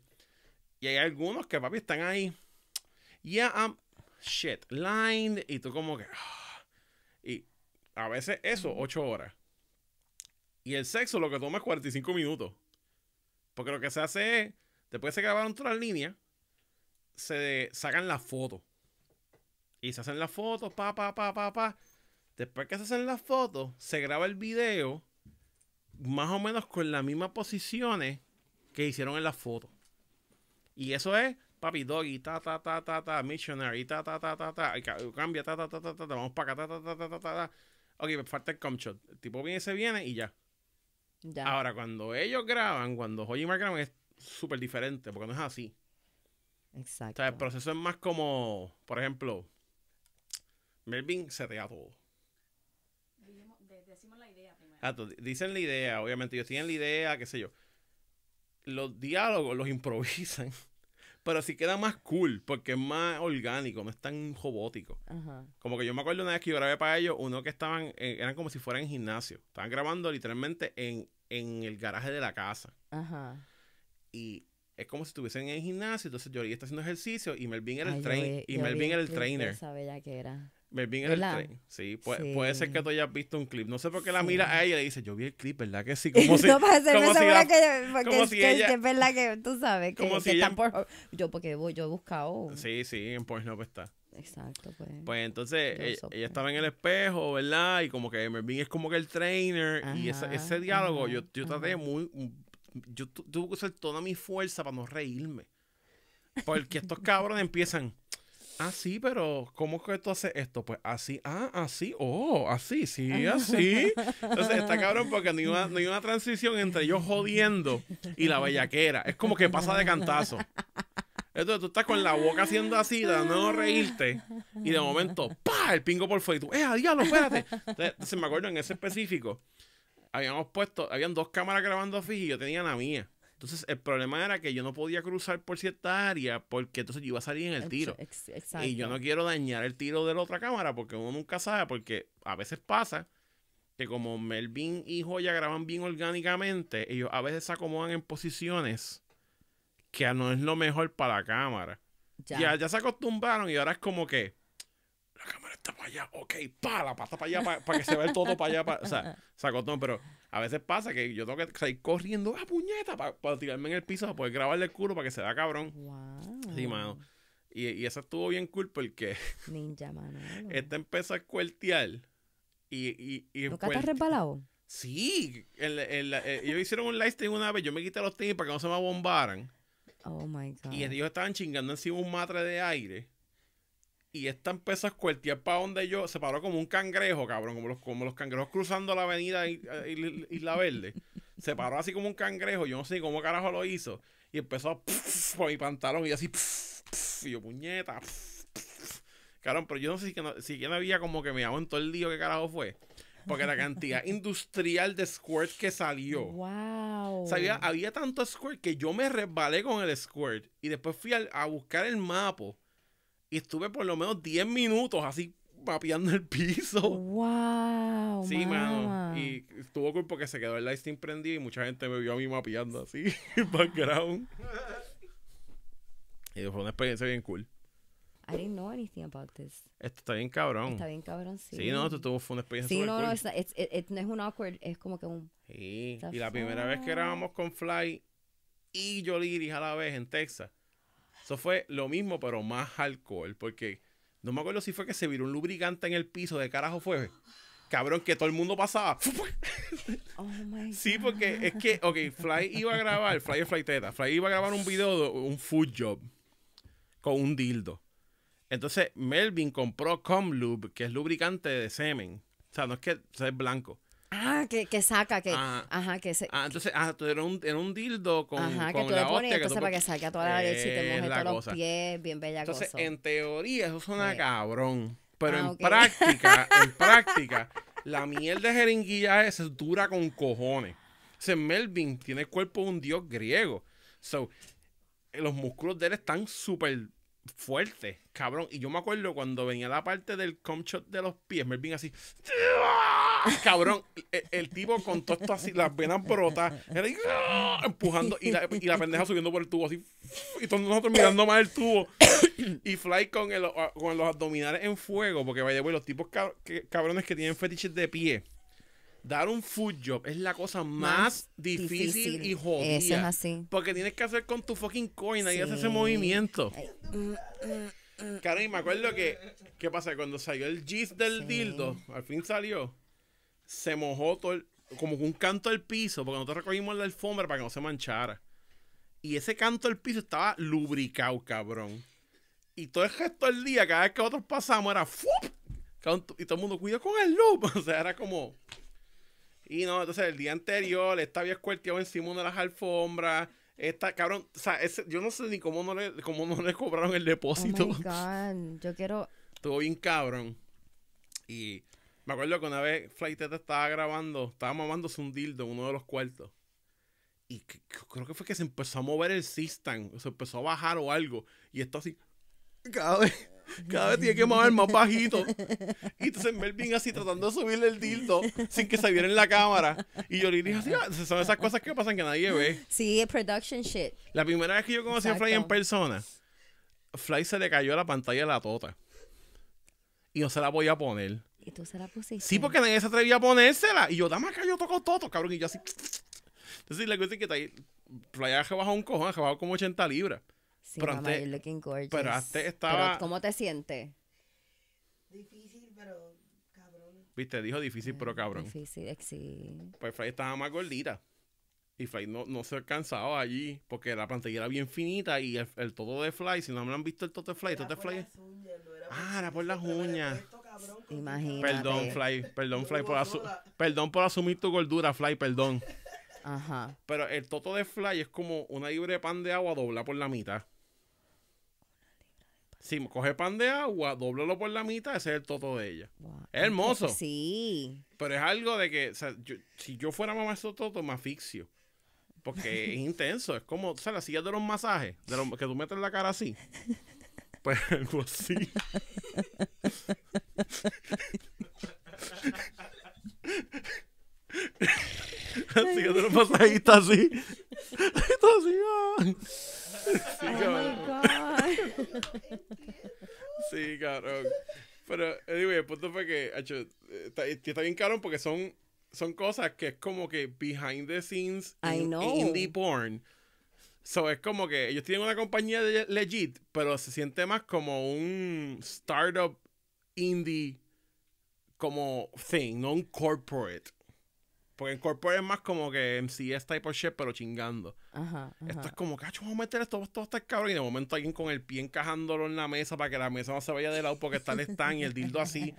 Y hay algunos que, papi, están ahí. Yeah, I'm shit lined. Y tú como que... Oh. Y a veces eso, ocho horas. Y el sexo lo que toma es cuarenta y cinco minutos. Porque lo que se hace es... Después se grabaron todas las líneas. Se sacan las fotos. Y se hacen las fotos, pa, pa, pa, pa, pa. Después que se hacen las fotos, se graba el video... más o menos con las mismas posiciones que hicieron en la foto. Y eso es, papi, doggy, ta, ta, ta, ta, ta, missionary, ta, ta, ta, ta, ta, cambia, ta, ta, ta, ta, ta, ta, vamos para acá, ta, ta, ta, ta, ta, ta. Ok, me falta el comshot. El tipo viene, se viene y ya. ya. Ahora, cuando ellos graban, cuando Joye y Mark graban, es súper diferente, porque no es así. Exacto. O sea, el proceso es más como, por ejemplo, Melvin se tea todo. Decimos la idea primero. Ah, dicen la idea, obviamente. Ellos tienen la idea, qué sé yo. Los diálogos los improvisan. Pero sí queda más cool, porque es más orgánico, no es tan robótico. Ajá. Como que yo me acuerdo una vez que yo grabé para ellos, uno que estaban, eh, eran como si fueran en gimnasio. Estaban grabando literalmente en, en el garaje de la casa. Ajá. Y es como si estuviesen en el gimnasio, entonces Joye está haciendo ejercicio y Melvin era Ay, el, train y Melvin era el trainer. Esa bella que era. Melvin es el tren. Sí, puede, sí, puede ser que tú hayas visto un clip. No sé por qué la sí. mira a ella y le dice, yo vi el clip, ¿verdad que sí? Como si... No, para hacerme como si la, que, porque como es, si ella, que es verdad que tú sabes que, como si que ella, está por... Yo, porque yo he buscado... Sí, sí, en Pornhub está. Exacto, pues. Pues entonces, ella, ella estaba en el espejo, ¿verdad? Y como que Melvin es como que el trainer. Ajá, y esa, ese diálogo, ajá, yo, yo traté muy... Yo tu, tuve que usar toda mi fuerza para no reírme. Porque estos cabrones empiezan... Ah, sí, pero ¿cómo que tú haces esto? Pues así, ah, así, oh, así, sí, así. Entonces está cabrón porque no hay una, no hay una transición entre yo jodiendo y la bellaquera. Es como que pasa de cantazo. Entonces tú estás con la boca haciendo así, dando a reírte, y de momento, ¡pah! El pingo por fuera y tú, ¡eh, diablo, espérate! Entonces me acuerdo en ese específico, habíamos puesto, habían dos cámaras grabando fijas y yo tenía la mía. Entonces, el problema era que yo no podía cruzar por cierta área porque entonces yo iba a salir en el tiro. Exacto. Y yo no quiero dañar el tiro de la otra cámara porque uno nunca sabe, porque a veces pasa que como Melvin y Joye graban bien orgánicamente, ellos a veces se acomodan en posiciones que no es lo mejor para la cámara. Ya, ya, ya se acostumbraron y ahora es como que la cámara está para allá, ok, pa, la pata para allá, para pa que se vea el todo para allá. Pa, o sea, se acostumbraron, pero... A veces pasa que yo tengo que salir corriendo a puñeta para pa tirarme en el piso para poder grabarle el culo para que se vea cabrón. Wow. Sí, mano. Y, y eso estuvo bien cool porque... Ninja, mano. Esta empezó a escuertear y... y, y ¿Nunca te has resbalado? Sí. El, el, el, el, ellos hicieron un live stream una vez. Yo me quité los tenis para que no se me bombaran. Oh, my God. Y ellos estaban chingando encima un matre de aire. Y esta empezó a escuertear para donde yo. Se paró como un cangrejo, cabrón. Como los, como los cangrejos cruzando la avenida Isla Verde. Se paró así como un cangrejo. Yo no sé cómo carajo lo hizo. Y empezó a pff, por mi pantalón. Y así. Pff, pff, y yo, puñeta. Pff, pff. Cabrón, pero yo no sé si que no, si que no había como que me llamó en todo el lío. ¿Qué carajo fue? Porque la cantidad industrial de squirt que salió. Wow. O sea, había, había tanto squirt que yo me resbalé con el squirt. Y después fui a, a buscar el mapa. Y estuve por lo menos diez minutos así mapeando el piso. ¡Wow! Sí, mama. Mano. Y estuvo cool porque se quedó el live stream prendido y mucha gente me vio a mí mapeando así, en background. Y fue una experiencia bien cool. I didn't know anything about this. Esto está bien cabrón. Está bien cabrón, sí. Sí, no, esto tuvo, fue una experiencia sí, super no, cool. Sí, no, no, it, it, no es un awkward, es como que un... Sí, y la primera vez que grabamos con Fly y Yoliris a la vez en Texas. Eso fue lo mismo, pero más alcohol, porque no me acuerdo si fue que se viró un lubricante en el piso, de carajo fue, cabrón, que todo el mundo pasaba. Oh my God. Sí, porque es que, ok, Fly iba a grabar, Fly es Flaiteta, Fly iba a grabar un video de un food job con un dildo. Entonces, Melvin compró Comlube, que es lubricante de semen. O sea, no es que o sea, es blanco. Ah, que, que saca, que... Ah, ajá, que se... Ah, entonces, ah, era, un, era un dildo con, ajá, con que tú la le pones, hostia. Entonces, que tú... para que saque a toda la leche y te moje todos cosa. Los pies, bien bella cosa. Entonces, en teoría, eso suena sí. cabrón. Pero ah, en okay. práctica, en práctica, la miel de jeringuilla esa es dura con cojones. O sea, Melvin tiene el cuerpo de un dios griego. So, los músculos de él están súper fuertes, cabrón. Y yo me acuerdo cuando venía la parte del comshot de los pies, Melvin así... Cabrón, el, el tipo con todo esto así, las venas brotas, era ahí, ¡ah! Empujando y la, y la pendeja subiendo por el tubo así, y todos nosotros mirando más el tubo. Y Fly con, el, con los abdominales en fuego, porque vaya, güey, los tipos cab que, cabrones que tienen fetiches de pie, dar un food job es la cosa más, más difícil, difícil y jodida. Eso es así. Porque tienes que hacer con tu fucking coina sí. y hacer ese movimiento. Ay, mm, mm, Caray, me acuerdo que, ¿qué pasa? Cuando salió el gis del sí. dildo, al fin salió. Se mojó todo el, como un canto del piso, porque nosotros recogimos la alfombra para que no se manchara. Y ese canto del piso estaba lubricado, cabrón. Y todo el resto del día, cada vez que nosotros pasamos, era ¡fup! Y todo el mundo, cuidado con el loop. O sea, era como... Y no, entonces el día anterior, esta había escuerteado encima de las alfombras. Esta, cabrón, o sea, ese, yo no sé ni cómo no le, cómo no le cobraron el depósito. Oh my God, yo quiero... Estuvo bien cabrón. Y... Me acuerdo que una vez Flaiteta estaba grabando, estaba mamándose un dildo en uno de los cuartos. Y creo que fue que se empezó a mover el sistan, se empezó a bajar o algo. Y esto así, cada vez, cada vez tiene que mover más bajito. Y entonces Melvin así tratando de subirle el dildo sin que se viera en la cámara. Y yo le dije así, ah, son esas cosas que pasan que nadie ve. Sí, production shit. La primera vez que yo conocí Exacto. a Fly en persona, Fly se le cayó a la pantalla de la tota. Y no se la voy a poner. ¿Y tú se la pusiste? Sí, porque nadie se atrevía a ponérsela. Y yo, dame acá, yo toco todo, cabrón. Y yo así. Entonces, la cosa es que está ahí. Playa que bajó un cojón, que bajó como ochenta libras. Sí, pero mamá, antes, you're looking gorgeous. Pero antes estaba. Pero, ¿cómo te sientes? Difícil, pero cabrón. Viste, dijo difícil, pero cabrón. Difícil, sí. Pues Fly estaba más gordita. Y Fly no, no se alcanzaba allí. Porque la pantalla era bien finita. Y el, el todo de Fly, si no me han visto el todo de Fly, el todo de Fly. Las uñas, no era ah, era por las uñas. Imagínate. Perdón, Fly, perdón, Fly, por asu perdón por asumir tu gordura, Fly, perdón. Ajá. Pero el toto de Fly es como una libra de pan de agua doblada por la mitad. Sí, coge pan de agua, dóblalo por la mitad, ese es el toto de ella. Wow. Es hermoso. Sí. Pero es algo de que, o sea, yo, si yo fuera mamá de esos totos, me asfixio. Porque es intenso, es como, o sea, las sillas de los masajes, de los, que tú metes la cara así. Pues algo así. Así que tú lo pasas ahí, está así. Está así. Oh. Sí, oh cabrón. My God. Sí, cabrón. Pero, anyway, el punto fue que hecho, está, está bien cabrón porque son, son cosas que es como que behind the scenes I in, know. Indie porn. So, es como que ellos tienen una compañía de legit, pero se siente más como un startup indie como thing, no un corporate. Porque en corporate es más como que M C S type of shit, pero chingando. Ajá, ajá. Esto es como, cacho, vamos a meter esto, esto está cabrón. Y de momento alguien con el pie encajándolo en la mesa para que la mesa no se vaya de lado porque está el stand y el dildo así.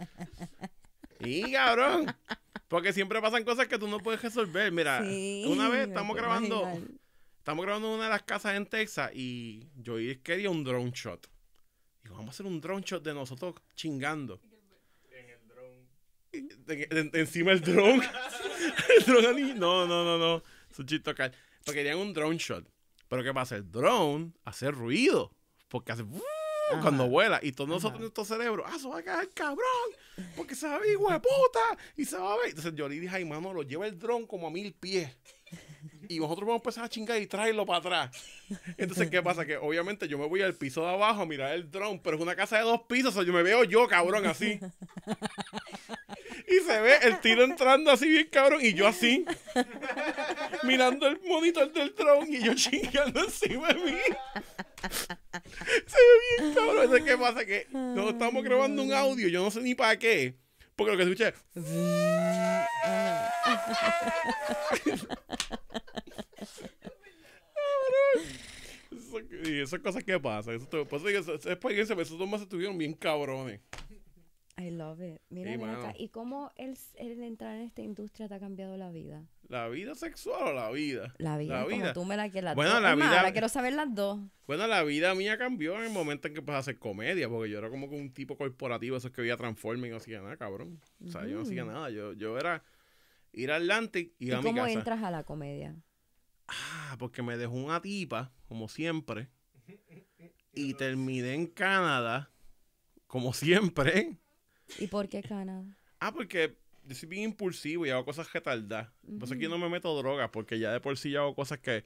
Y cabrón. Porque siempre pasan cosas que tú no puedes resolver. Mira, sí, una vez estamos grabando, imaginar. estamos grabando en una de las casas en Texas y yo quería un drone shot. Digo, vamos a hacer un drone shot de nosotros chingando. En el drone. En, en, encima el drone. El drone no, no, no, no. Es un chiste cal. Pero querían un drone shot. Pero ¿qué pasa? El drone hace ruido. Porque hace... Ajá. Cuando vuela. Y todos nosotros en nuestro cerebro, ah, se va a caer, cabrón, porque se va a ver, hijo de puta, y se va a ver. Entonces yo le dije, ay, mano, lo lleva el dron como a mil pies. Y nosotros vamos a empezar a chingar y traerlo para atrás. Entonces, ¿qué pasa? Que obviamente yo me voy al piso de abajo a mirar el dron, pero es una casa de dos pisos, o sea, yo me veo yo, cabrón, así. Y se ve el tiro entrando así bien, cabrón, y yo así, mirando el monitor del dron y yo chingando encima de mí. Se ve bien, cabrón. Entonces, ¿qué pasa? Que no estamos grabando un audio, yo no sé ni para qué, porque lo que escuché es... Y esas cosas que pasan. Esas experiencias, esos dos más estuvieron bien cabrones. I love it. Mira, sí, acá. ¿Y cómo el, el entrar en esta industria te ha cambiado la vida? ¿La vida sexual o la vida? La vida. La vida. Tú me la quieres. Bueno, la vida. Ahora quiero saber las dos. Bueno, la vida mía cambió en el momento en que empecé a hacer comedia, porque yo era como que un tipo corporativo, esos que veía Transformers y no hacía nada, cabrón. O sea, uh-huh. yo no hacía nada. Yo, yo era ir a Atlantic y ir a mi casa. ¿Cómo entras a la comedia? Ah, porque me dejó una tipa, como siempre, y terminé en Canadá, como siempre. ¿Y por qué Canadá? Ah, porque yo soy bien impulsivo y hago cosas retardadas. Uh-huh. Por eso aquí no me meto drogas, porque ya de por sí yo hago cosas que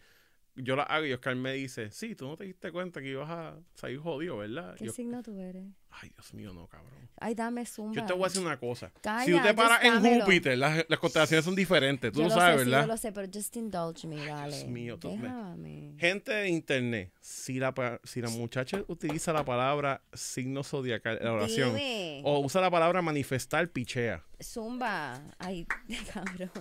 yo las hago y Oscar me dice, sí, tú no te diste cuenta que ibas a salir jodido, ¿verdad? ¿Qué yo... signo tú eres? Ay, Dios mío, no, cabrón. Ay, dame zumba. Yo te voy a decir una cosa. Calla, si tú te paras en Júpiter, las, las constelaciones son diferentes. Tú yo lo sabes, sé, ¿verdad? Sí, yo lo sé, pero just indulge me, dale. Ay, Dios mío, tú me... Gente de internet, si la, si la muchacha utiliza la palabra signo zodiacal en la oración, dime, o usa la palabra manifestar, pichea. Zumba. Ay, cabrón.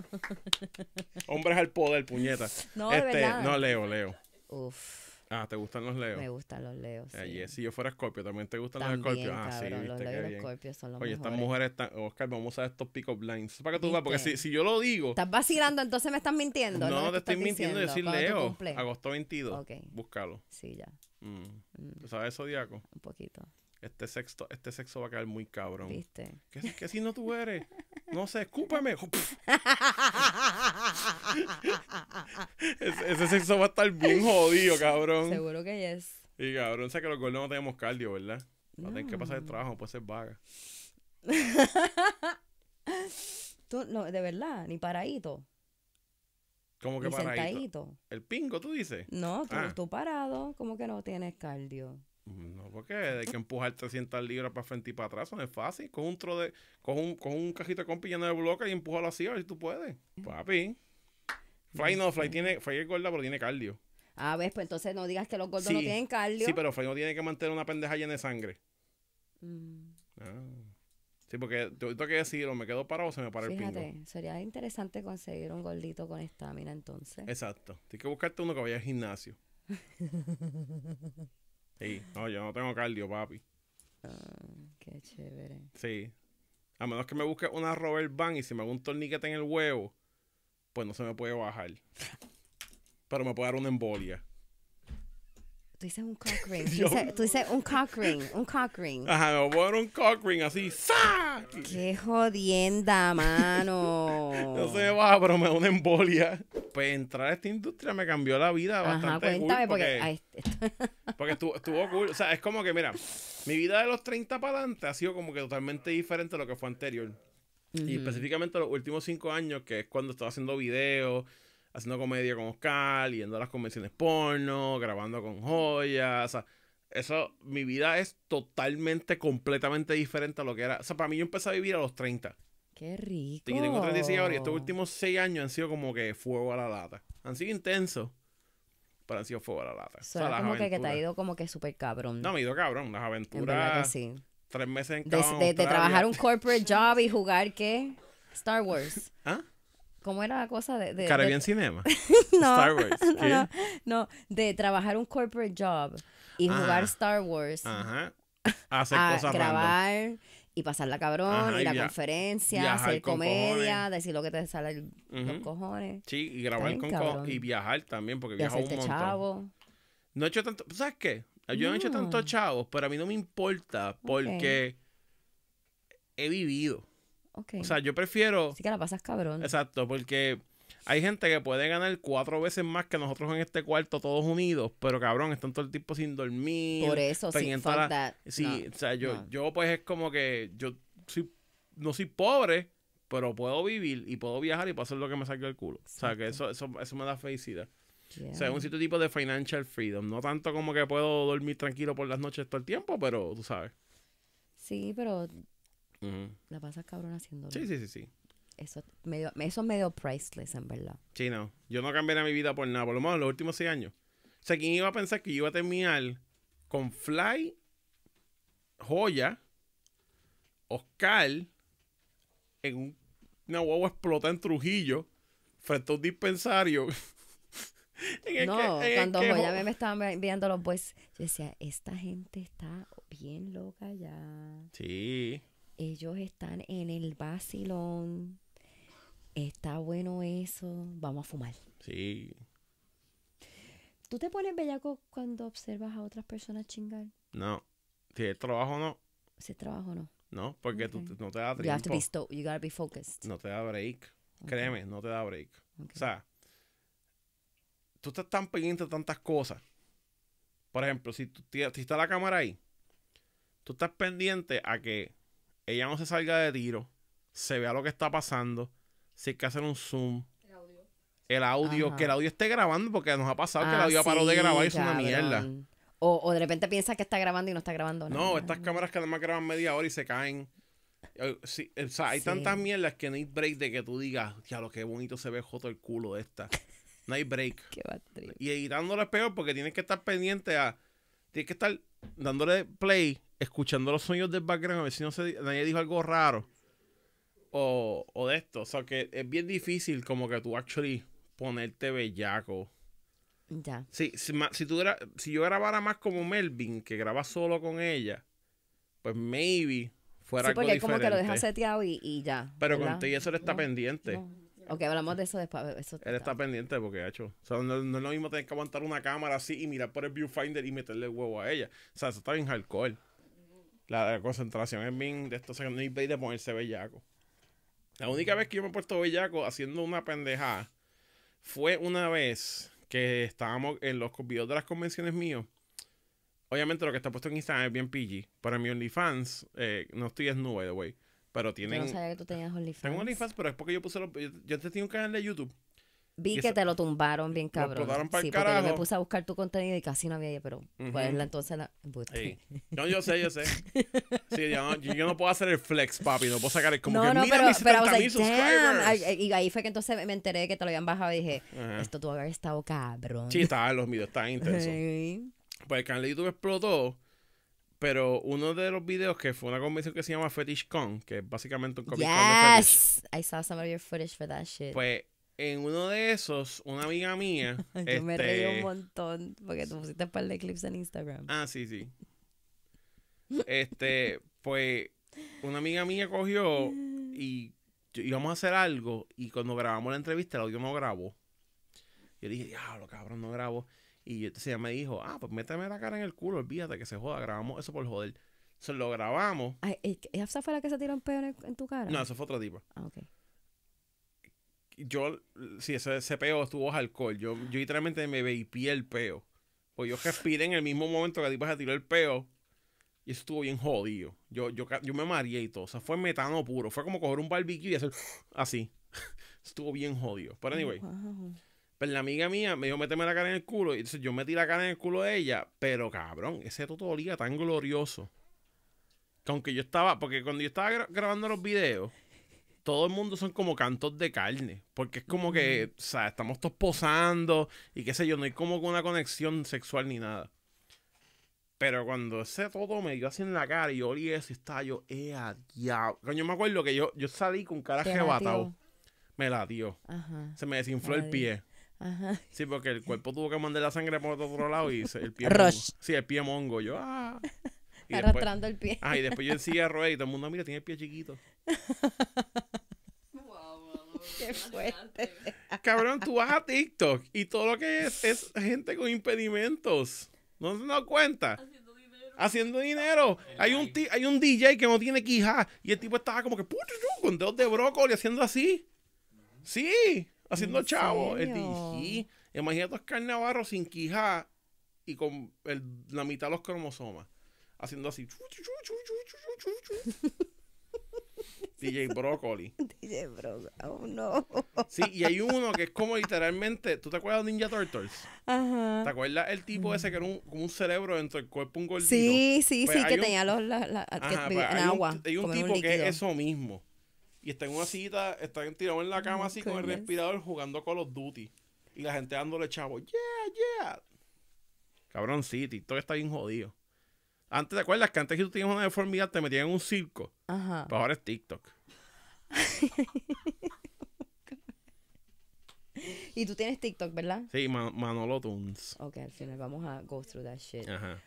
Hombres al poder, puñetas. No, este, de verdad. No, Leo, Leo. Uf. Ah, ¿te gustan los leos? Me gustan los leos, sí. Ay, si yo fuera Scorpio, ¿también te gustan también, los Scorpios? Ah, cabrón, sí, viste, los leos y los Scorpios son los mejores. Oye, estas mujeres están... Oscar, vamos a estos pick-up lines. ¿Para que tú vas? Porque si, si yo lo digo... Estás vacilando, entonces me estás mintiendo. No, no te estoy mintiendo, de decir Leo. agosto veintidós. Ok. Búscalo. Sí, ya. Mm. Mm. ¿Sabes zodiaco? Un poquito. Este sexto, este sexo va a quedar muy cabrón. ¿Viste? ¿Qué, qué signo tú eres? No sé, escúpeme. ese, ese sexo va a estar bien jodido, cabrón. Seguro que es. Y cabrón, o sea que los gordos no tenemos cardio, ¿verdad? Va a tener que pasar el trabajo, puede ser vaga. ¿Tú, no, de verdad, ni paradito? ¿Cómo que ni paradito? Sentadito. ¿El pingo, tú dices? No, tú, ah. tú parado, como que no tienes cardio. No, porque hay que empujar trescientas libras para frente y para atrás, no es fácil. Coge un tro de, coge un, coge un cajito de compi lleno de bloques y empújalo así, a ver si tú puedes. Papi. Fly no, Fly tiene, Fly es gorda, pero tiene cardio. Ah, ves, pues entonces no digas que los gordos sí, no tienen cardio. Sí, pero Fly no tiene que mantener una pendeja llena de sangre. Mm. Ah. Sí, porque tengo que decirlo, me quedo parado o se me para Fíjate, el pingo. Sería interesante conseguir un gordito con estamina entonces. Exacto. Tienes que buscarte uno que vaya al gimnasio. Sí. No, yo no tengo cardio, papi. Uh, qué chévere. Sí. A menos que me busque una Robert Van y si me hago un torniquete en el huevo, pues no se me puede bajar. Pero me puede dar una embolia. Tú dices un cock ring. Tú dices, tú dices un cock ring. Un cock ring. Ajá, me voy a dar un cock ring así. ¡Sá! ¡Qué jodienda, mano! No se me baja, pero me da una embolia. Pues entrar a esta industria me cambió la vida bastante. Ajá, cuéntame, cool porque... Porque, porque estuvo, estuvo cool. O sea, es como que, mira, mi vida de los treinta para adelante ha sido como que totalmente diferente a lo que fue anterior. Uh-huh. Y específicamente los últimos cinco años, que es cuando estaba haciendo videos, haciendo comedia con Oscar, yendo a las convenciones porno, grabando con Joya. O sea, eso, mi vida es totalmente, completamente diferente a lo que era. O sea, para mí yo empecé a vivir a los treinta. ¡Qué rico! Y tengo treinta y seis ahora y estos últimos seis años han sido como que fuego a la lata. Han sido intensos, pero han sido fuego a la lata. O sea, o sea como que, que te ha ido como que súper cabrón. No, me ha ido cabrón. Las aventuras. En verdad que sí. Tres meses en Canadá. De, de, de trabajar un corporate job y jugar, ¿qué? Star Wars. ¿Ah? ¿Cómo era la cosa? De, de Caribbean Cinemas. No, Star Wars. ¿Qué? No, no, de trabajar un corporate job y ajá, jugar Star Wars. Ajá. Hacer a cosas grabar random, y pasarla cabrón, ajá, ir a conferencias, hacer comedia, cojones, decir lo que te sale el, uh -huh. los cojones. Sí, y grabar con co y viajar también, porque viajo un montón. Chavo. No he hecho tanto, ¿sabes qué? Yo no, no he hecho tantos chavos, pero a mí no me importa porque okay, he vivido. Okay. O sea, yo prefiero... Sí que la pasas cabrón. Exacto, porque hay gente que puede ganar cuatro veces más que nosotros en este cuarto, todos unidos, pero cabrón, están todo el tiempo sin dormir. Por eso, sí, fuck la... that. Sí, no, o sea, yo, no. yo pues es como que yo soy, no soy pobre, pero puedo vivir y puedo viajar y puedo hacer lo que me salga del culo. Exacto. O sea, que eso, eso, eso me da felicidad. Yeah. O sea, es un cierto tipo de financial freedom. No tanto como que puedo dormir tranquilo por las noches todo el tiempo, pero tú sabes. Sí, pero... Uh-huh. La pasas cabrón haciéndolo. Sí, sí, sí, sí. Eso medio, eso es medio priceless, en verdad. Sí, no. Yo no cambiaría mi vida por nada. Por lo menos los últimos seis años. O sea, ¿quién iba a pensar que yo iba a terminar con Fly, Joya, Oscar, en un, una guagua explota en Trujillo, frente a un dispensario? En no, que, cuando que... Joya me estaban enviando los boys, yo decía, esta gente está bien loca ya. Sí. Ellos están en el vacilón. Está bueno eso. Vamos a fumar. Sí. ¿Tú te pones bellaco cuando observas a otras personas chingar? No. Si es trabajo, no. Si es trabajo, no. No, porque okay, tú, no te da tiempo. You have to be sto- you gotta be focused. No te da break. Okay. Créeme, no te da break. Okay. O sea, tú estás tan pendiente de tantas cosas. Por ejemplo, si, tú, si está la cámara ahí, tú estás pendiente a que ella no se salga de tiro, se vea lo que está pasando, si hay que hacer un zoom, el audio, el audio ajá, que el audio esté grabando, porque nos ha pasado ah, que el audio sí, paró de grabar y es una mierda. O, o de repente piensas que está grabando y no está grabando nada. No, estas cámaras que además graban media hora y se caen. Sí, o sea, hay sí, tantas mierdas que no hay break de que tú digas, ya lo que bonito se ve joto el culo de esta. No hay break. Qué batería. Y editándolo es peor porque tienes que estar pendiente a... Tienes que estar dándole play, escuchando los sonidos del background, a ver si no se, nadie dijo algo raro. O, o de esto. O sea, que es bien difícil como que tú actually ponerte bellaco. Ya. Sí, si, si, tú gra, si yo grabara más como Melvin, que graba solo con ella, pues maybe fuera sí, algo diferente. Sí, porque como que lo deja seteado y, y ya. Pero ¿verdad? Con ti eso le está no, pendiente. No. Ok, hablamos de eso después. Eso él está pendiente porque ha hecho. O sea, no, no es lo mismo tener que aguantar una cámara así y mirar por el viewfinder y meterle el huevo a ella. O sea, eso está bien hardcore. La, la concentración es bien de esto. O sea, no hay de ponerse bellaco. La única vez que yo me he puesto bellaco haciendo una pendejada fue una vez que estábamos en los videos de las convenciones míos. Obviamente lo que está puesto en Instagram es bien P G. Para mi OnlyFans, eh, no estoy desnudo, by the way. Pero tienen... Yo no sabía que tú tenías OnlyFans. Tengo OnlyFans, pero es porque yo puse... Los, yo, yo antes tenía un canal de YouTube. Vi que eso, te lo tumbaron bien cabrón. Lo explotaron para sí, el carajo. Porque yo me puse a buscar tu contenido y casi no había, pero... Uh -huh. ¿Cuál es la entonces la...? Sí. No, yo sé, yo sé. Sí, yo, yo, yo no puedo hacer el flex, papi. No puedo sacar el... Como no, que, no, mira pero... pero o sea, mil subscribers. Ay, y ahí fue que entonces me enteré que te lo habían bajado y dije... Uh -huh. Esto tuvo que haber estado cabrón. Sí, estaban los videos, estaban intensos. Hey. Pues el canal de YouTube explotó. Pero uno de los videos que fue una convención que se llama Fetish Con, que es básicamente un comic con de fetish. I saw some of your footage for that shit. Pues en uno de esos, una amiga mía... Yo este... me reí un montón porque tú pusiste un par de clips en Instagram. Ah, sí, sí. Este, pues una amiga mía cogió y íbamos a hacer algo y cuando grabamos la entrevista el audio no grabó. Yo dije, diablo, cabrón, no grabó. Y entonces ella me dijo, ah, pues méteme la cara en el culo, olvídate que se joda, grabamos eso por joder. Entonces lo grabamos. Ay, ¿esa fue la que se tiró un pedo en, en tu cara? No, eso fue otro tipo. Ah, ok. Yo, sí, ese, ese peo estuvo alcohol. Yo, yo literalmente me vapeé el peo. Pues yo respiré en el mismo momento que el tipo se tiró el peo. Y eso estuvo bien jodido. Yo, yo, yo me mareé y todo. O sea, fue metano puro. Fue como coger un barbecue y hacer así. Estuvo bien jodido. Pero anyway. Wow. Pero la amiga mía me dijo, méteme la cara en el culo. Y entonces yo metí la cara en el culo de ella. Pero, cabrón, ese toto olía tan glorioso. Que aunque yo estaba... Porque cuando yo estaba gra grabando los videos, todo el mundo son como cantos de carne. Porque es como que, o sea, estamos todos posando. Y qué sé yo, no hay como una conexión sexual ni nada. Pero cuando ese toto me dio así en la cara y yo olí eso y estaba yo... ¡Eh, diablo! Yo me acuerdo que yo, yo salí con cara arrebatado. me la dio. Ajá. Se me desinfló el pie. Ajá. Sí, porque el cuerpo tuvo que mandar la sangre por otro lado y se, el pie... Rush. Sí, el pie mongo. Yo, ah... Y arrastrando después, el pie. Ah, y después yo decía rueda y todo el mundo, mira, tiene el pie chiquito. Qué fuerte. Cabrón, tú vas a TikTok y todo lo que es es gente con impedimentos. ¿No se han dado cuenta? Haciendo dinero. Haciendo dinero. Hay un, hay un D J que no tiene quijá y el tipo estaba como que con dedos de brócoli haciendo así. Sí, haciendo chavo. El D J. Imagínate a Oscar Navarro sin quijá y con el, la mitad de los cromosomas. Haciendo así. D J Brócoli. D J Brócoli. Oh, no. Sí, y hay uno que es como literalmente... ¿Tú te acuerdas de Ninja Turtles? Ajá. ¿Te acuerdas el tipo ese que era un, como un cerebro dentro del cuerpo, un gordito? Sí, sí, pues sí, que un, tenía los... La, la, ajá, que, pues en hay agua. Un, hay un tipo un que es eso mismo. Y está en una sillita, está tirado en la cama así con el respirador jugando Call of Duty. Y la gente dándole chavo. Yeah, yeah. Cabrón, sí, TikTok está bien jodido. Antes, ¿te acuerdas que antes que tú tenías una deformidad te metían en un circo? Ajá. Pues ahora es TikTok. Y tú tienes TikTok, ¿verdad? Sí, Man Manolo Tunes. Ok, al final vamos a go through that shit. Ajá.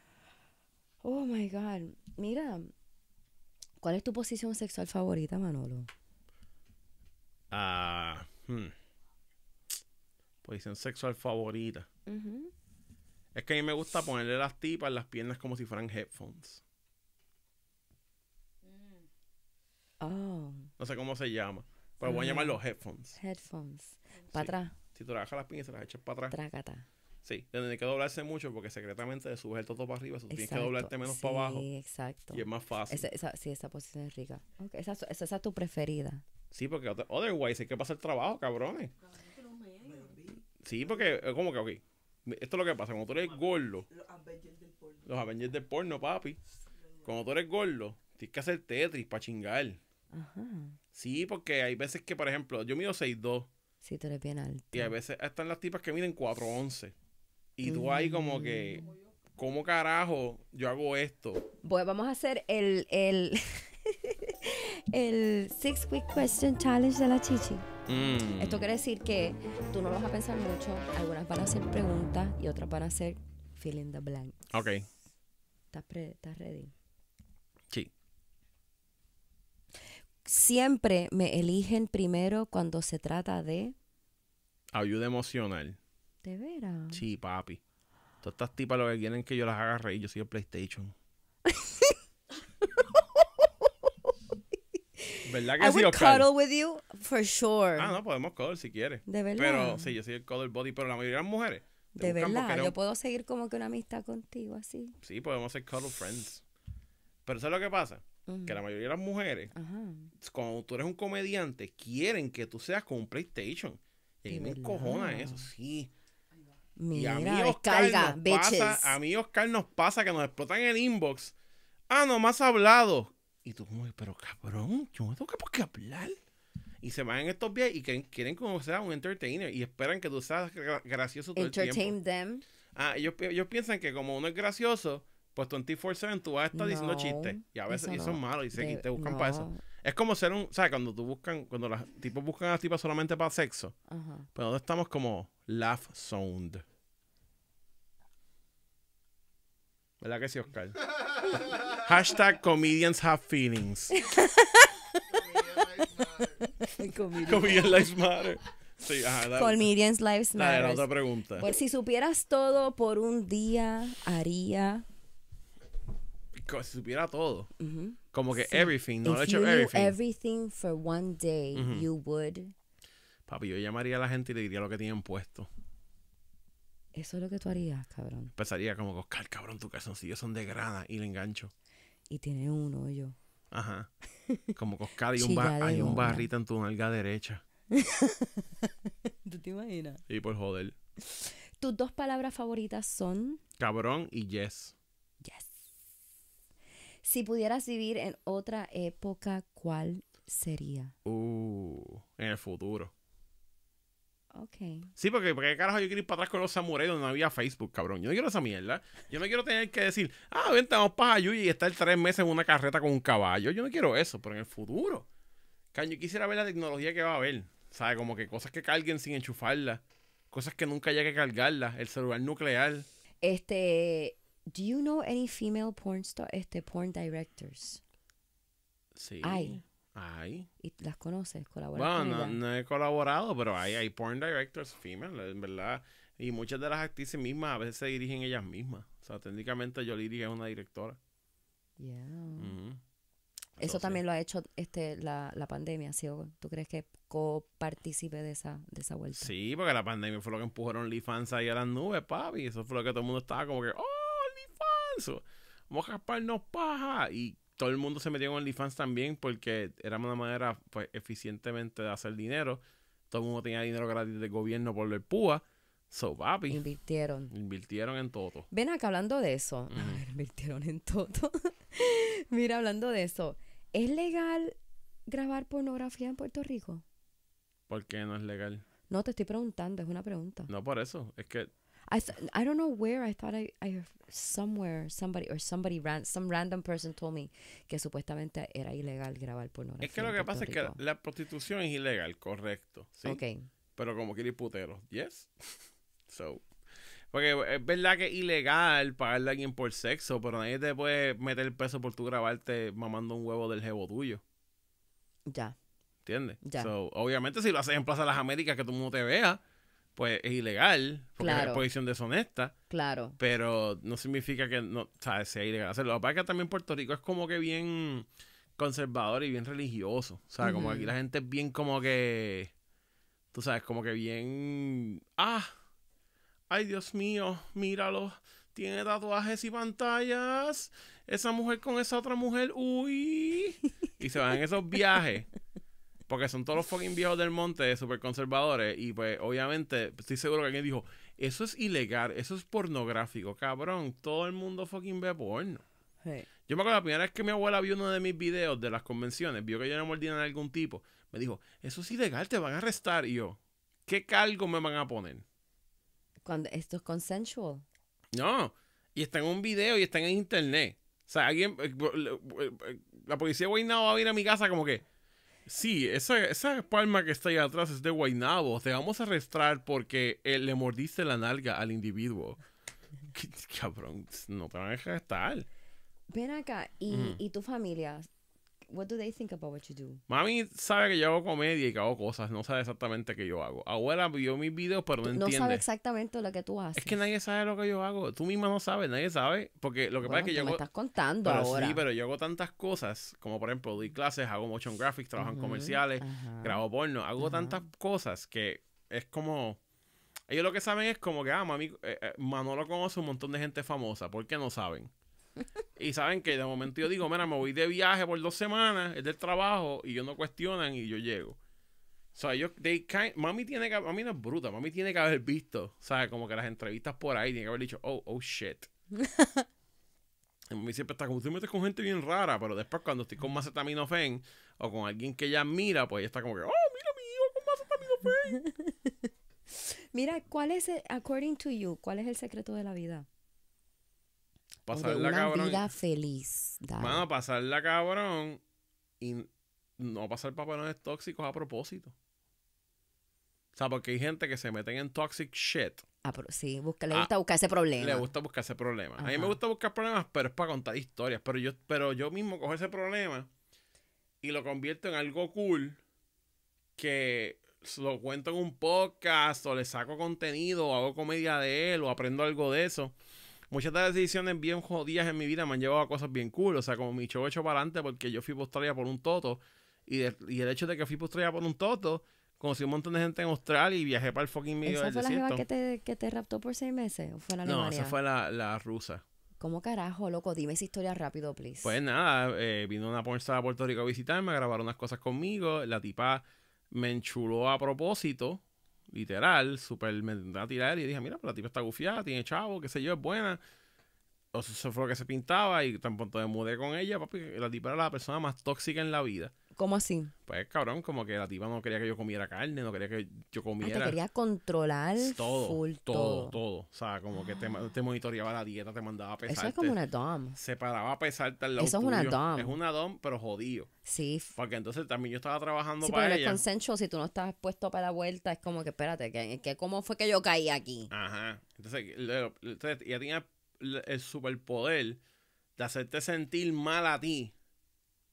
Oh, my God. Mira, ¿cuál es tu posición sexual favorita, Manolo? Ah, uh, hmm. Posición sexual favorita. Ajá. Uh-huh. Es que a mí me gusta ponerle las tipas en las piernas como si fueran headphones. Oh. No sé cómo se llama, pero voy a llamar los headphones. Headphones. ¿Para atrás? Si tú le bajas las piernas y se las echas para atrás. Trácata. Sí, tiene que doblarse mucho porque secretamente le subes el toto para arriba, tú tienes que doblarte menos para abajo. Sí, exacto. Y es más fácil. Esa, esa, sí, esa posición es rica. Okay. Esa, esa, esa es tu preferida. Sí, porque otherwise hay que pasar el trabajo, cabrones. Sí, porque es como que, ok. Esto es lo que pasa, cuando tú eres gordo, los Avengers del porno, los Avengers del porno papi, cuando tú eres gordo, tienes que hacer Tetris para chingar. Ajá. Sí, porque hay veces que, por ejemplo, yo mido seis dos. Sí, tú eres bien alto. Y a veces están las tipas que miden cuatro once. Y tú mm. ahí como que, ¿cómo carajo yo hago esto? Bueno, vamos a hacer el, el, el Six Week Question Challenge de la chichi. Mm. Esto quiere decir que tú no vas a pensar mucho. Algunas van a hacer preguntas y otras van a hacer fill in the blank. Ok. ¿Estás, pre ¿Estás ready? Sí. Siempre me eligen primero cuando se trata de... ayuda emocional. ¿De veras? Sí, papi. Todas estas tipas lo que quieren es que yo las haga reír. Yo soy el PlayStation. ¿Verdad que I sí, would cuddle with you for sure. Ah, no, podemos cuddle si quieres. De verdad. Pero sí, yo soy el cuddle body, pero la mayoría de las mujeres. De verdad, yo un... puedo seguir como que una amistad contigo así. Sí, podemos ser cuddle friends. Pero ¿sabes lo que pasa? Uh-huh. Que la mayoría de las mujeres, uh-huh. cuando tú eres un comediante, quieren que tú seas con un PlayStation. Y me encojona eso, sí. Mira, y a mí Oscar descarga, nos pasa, a mí Oscar nos pasa que nos explotan el inbox. Ah, nomás hablado. Y tú como, pero cabrón, yo no tengo por qué hablar. Y se van en estos días y quieren, quieren como sea un entertainer y esperan que tú seas gra gracioso todo Entertain el tiempo. Them. Ah, ellos, ellos piensan que como uno es gracioso, pues veinticuatro siete tú vas a estar no, diciendo chistes. Y a veces eso, y eso no. es malo y, se, y te buscan no. para eso. Es como ser un, ¿sabes? Cuando tú buscan, cuando las tipos buscan a las tipas solamente para sexo. Uh -huh. Pero nosotros estamos como laugh sound. ¿Verdad que sí, Oscar? Hashtag comedians have feelings. Comedians lives matter. Sí, ajá, la, comedians lives matter. Era otra pregunta. Por si supieras todo por un día, haría. Si supiera todo. Uh-huh. Como que sí. everything. No If lo he hecho you everything. everything for one day, uh-huh. you would. Papi, yo llamaría a la gente y le diría lo que tienen puesto. Eso es lo que tú harías, cabrón. Empezaría como, Oscar, cabrón, tus calzoncillos son de grana y le engancho. Y tiene uno, yo. Ajá. Como Oscar, hay un, bar, hay un barrita en tu nalga derecha. ¿Tú te imaginas? Y por joder. Tus dos palabras favoritas son... cabrón y yes. Yes. Si pudieras vivir en otra época, ¿cuál sería? Uh, en el futuro. Okay. Sí, porque ¿qué carajo yo quiero ir para atrás con los samuráis donde no había Facebook, cabrón? Yo no quiero esa mierda. Yo no quiero tener que decir, ah, vente, vamos para Joye y estar tres meses en una carreta con un caballo. Yo no quiero eso, pero en el futuro. Yo quisiera ver la tecnología que va a haber. ¿sabes? Como que cosas que carguen sin enchufarlas, cosas que nunca haya que cargarlas, el celular nuclear. Este, do you know any female porn star, este, porn directors? Sí. Hay. Hay. ¿Y las conoces? ¿Colaboras? Bueno, no, no he colaborado, pero hay, hay porn directors female, en verdad. Y muchas de las actrices mismas a veces se dirigen ellas mismas. O sea, técnicamente yo le dirige a una directora. Yeah. Mm-hmm. Eso también lo ha hecho este, la, la pandemia, ¿sí? ¿Tú crees que coparticipe de esa, de esa vuelta? Sí, porque la pandemia fue lo que empujaron OnlyFans ahí a las nubes, papi. Eso fue lo que todo el mundo estaba como que, ¡oh, OnlyFans! Vamos a casparnos paja. Y todo el mundo se metió en OnlyFans también porque era una manera, pues, eficientemente de hacer dinero. Todo el mundo tenía dinero gratis del gobierno por el púa. So, papi. Invirtieron. Invirtieron en todo. Ven acá, hablando de eso. Mm. A ver, invirtieron en todo. Mira, hablando de eso. ¿Es legal grabar pornografía en Puerto Rico? ¿Por qué no es legal? No, te estoy preguntando, es una pregunta. No, por eso, es que... I, I don't know where, I thought I, I... Somewhere, somebody, or somebody, ran, some random person told me que supuestamente era ilegal grabar pornografía. Es que lo que pasa Rico. es que la prostitución es ilegal, correcto, ¿sí? Ok. Pero como quiere putero, ¿yes? So... Porque es verdad que es ilegal pagarle a alguien por sexo, pero nadie te puede meter el peso por tú grabarte mamando un huevo del jevo tuyo. Ya. ¿Entiendes? Ya. So, obviamente si lo haces en Plaza de las Américas, que todo el mundo te vea, pues es ilegal, porque claro. Es exposición deshonesta. Claro. Pero no significa que no, ¿sabes? Sea ilegal hacerlo. Lo que pasa es que también Puerto Rico es como que bien conservador y bien religioso. O sea, uh-huh. Como aquí la gente es bien como que... Tú sabes, como que bien... ¡Ah! Ay, Dios mío, míralo. Tiene tatuajes y pantallas. Esa mujer con esa otra mujer. Uy. Y se van en esos viajes. Porque son todos los fucking viejos del monte, súper conservadores. Y pues, obviamente, estoy seguro que alguien dijo, eso es ilegal, eso es pornográfico. Cabrón, todo el mundo fucking ve porno. Hey. Yo me acuerdo la primera vez que mi abuela vio uno de mis videos de las convenciones, vio que yo no mordía a algún tipo. Me dijo, eso es ilegal, te van a arrestar. Y yo, ¿qué cargo me van a poner? Cuando esto es consensual. No. Y está en un video y está en internet. O sea, alguien... La policía de Guaynabo va a ir a mi casa como que... Sí, esa, esa palma que está ahí atrás es de Guaynabo. Te vamos a arrestar porque eh, le mordiste la nalga al individuo. ¿Qué, cabrón, no te van a arrestar. Ven acá. ¿Y, mm. ¿y tu familia? What do they think about what you do? Mami sabe que yo hago comedia y que hago cosas. No sabe exactamente qué yo hago. Abuela vio mis videos, pero no entiende. No sabe exactamente lo que tú haces. Es que nadie sabe lo que yo hago. Tú misma no sabes, nadie sabe. Porque lo que bueno, pasa es que yo... me hago... estás contando pero ahora. Sí, pero yo hago tantas cosas. Como por ejemplo, doy clases, hago motion graphics, trabajo uh-huh. en comerciales, uh-huh. grabo porno. Hago uh-huh. tantas cosas que es como... Ellos lo que saben es como que, ah, mami, eh, eh, Manolo conoce un montón de gente famosa. ¿Por qué no saben? Y saben que de momento yo digo, mira, me voy de viaje por dos semanas, es del trabajo, y ellos no cuestionan y yo llego. O sea, ellos, they kind, mami tiene que, mami no es bruta, mami tiene que haber visto, ¿sabes? Como que las entrevistas por ahí, tiene que haber dicho, oh, oh, shit. Y mami siempre está como, tú me metes con gente bien rara, pero después cuando estoy con macetaminofen, o con alguien que ella mira, pues ella está como que, oh, mira mi hijo con macetaminofen. Mira, ¿cuál es, el, according to you, cuál es el secreto de la vida? Pasarla, una cabrón. Vida feliz. Mano, pasarla, cabrón. Y no pasar papelones tóxicos a propósito. O sea, porque hay gente que se meten en toxic shit. Ah, pero sí, busca, le gusta ah, buscar ese problema. Le gusta buscar ese problema. Ajá. A mí me gusta buscar problemas, pero es para contar historias. Pero yo, pero yo mismo cojo ese problema y lo convierto en algo cool que lo cuento en un podcast o le saco contenido o hago comedia de él o aprendo algo de eso. Muchas de las decisiones bien jodidas en mi vida me han llevado a cosas bien cool. O sea, como mi show hecho para adelante porque yo fui para Australia por un toto. Y, de, y el hecho de que fui para Australia por un toto, conocí un montón de gente en Australia y viajé para el fucking medio del desierto. ¿Esa fue la jeva que te, que te raptó por seis meses? ¿O fue la alemana? No, esa fue la, la rusa. ¿Cómo carajo, loco? Dime esa historia rápido, please. Pues nada, eh, vino una pornstar a Puerto Rico a visitarme, a grabar unas cosas conmigo. La tipa me enchuló a propósito. Literal, súper me da a tirar y dije, mira, pero la tipa está gufiada, tiene chavo, qué sé yo, es buena. O sea, eso fue lo que se pintaba y tan pronto me mudé con ella, papi, la tipa era la persona más tóxica en la vida. ¿Cómo así? Pues, cabrón, como que la tipa no quería que yo comiera carne, no quería que yo comiera... Ah, te quería controlar todo, full todo. Todo, todo. O sea, como que te, te monitoreaba la dieta, te mandaba a pesarte. Eso es como una dom. Se paraba a pesarte al lado Eso es tuyo. Una dom. Es una dom, pero jodido. Sí. Porque entonces también yo estaba trabajando sí, para ella. Sí, pero el consenso, si tú no estás puesto para la vuelta, es como que, espérate, que, que ¿cómo fue que yo caí aquí? Ajá. Entonces, le, entonces ella tenía el, el superpoder de hacerte sentir mal a ti.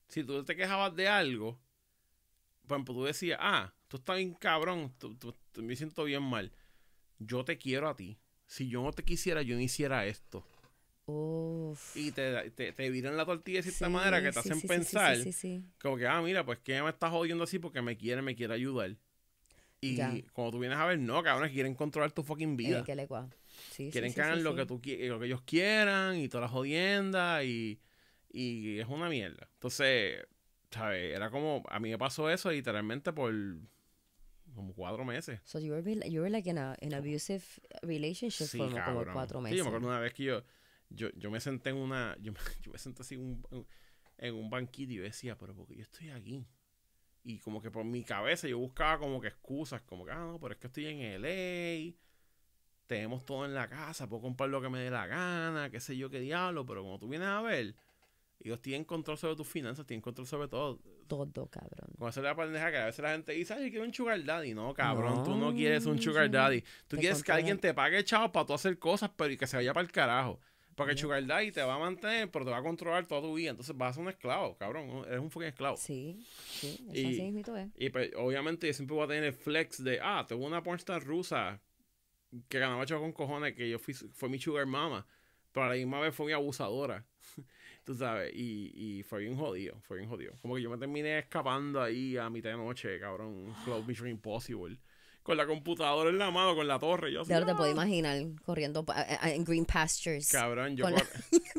Si tú te quejabas de algo, por ejemplo, tú decías, ah, tú estás bien cabrón, tú, tú, tú, me siento bien mal. Yo te quiero a ti. Si yo no te quisiera, yo no hiciera esto. Uf. Y te, te, te viran la tortilla de cierta sí, manera que te sí, hacen sí, pensar, sí, sí, sí, sí. como que, ah, mira, pues que me estás jodiendo así porque me quiere, me quiere ayudar. Y ya. Cuando tú vienes a ver, no, cabrón, quieren controlar tu fucking vida. Eh, que le cua. Sí, quieren sí, que hagan sí, lo, sí. que tú, lo que ellos quieran y todas las jodiendas y... Y es una mierda. Entonces, ¿sabes? Era como... A mí me pasó eso literalmente por... Como cuatro meses. So, you were, you were like in a, an abusive relationship sí, for como cuatro meses. Sí, yo me acuerdo una vez que yo... Yo, yo me senté en una... Yo, yo me senté así un, en un banquito y yo decía, pero ¿por qué yo estoy aquí? Y como que por mi cabeza yo buscaba como que excusas. Como que, ah, no, pero es que estoy en L A. Tenemos todo en la casa. Puedo comprar lo que me dé la gana. Qué sé yo, qué diablo. Pero como tú vienes a ver... Ellos tienen control sobre tus finanzas, tienen control sobre todo. Todo, cabrón. Con eso es la pendeja que a veces la gente dice, ay, yo quiero un sugar daddy. No, cabrón, no, tú no quieres un sugar daddy. Tú quieres controla. Que alguien te pague, chavo, para tú hacer cosas, pero y que se vaya para el carajo. Porque el sugar daddy te va a mantener, pero te va a controlar toda tu vida. Entonces vas a ser un esclavo, cabrón. Eres un fucking esclavo. Sí, sí. Eso y, así mismo es. Y pues, obviamente yo siempre voy a tener el flex de, ah, tengo una pornstar rusa que ganaba chavo con cojones, que yo fui, fue mi sugar mama. Pero a la misma vez fue mi abusadora. Tú sabes, y, y fue bien jodido, fue bien jodido. Como que yo me terminé escapando ahí a mitad de noche, cabrón, Cloud Mission Impossible. Con la computadora en la mano, con la torre. Yo así, claro, ¡ah! Te puedo imaginar corriendo en green pastures. Cabrón, yo... La...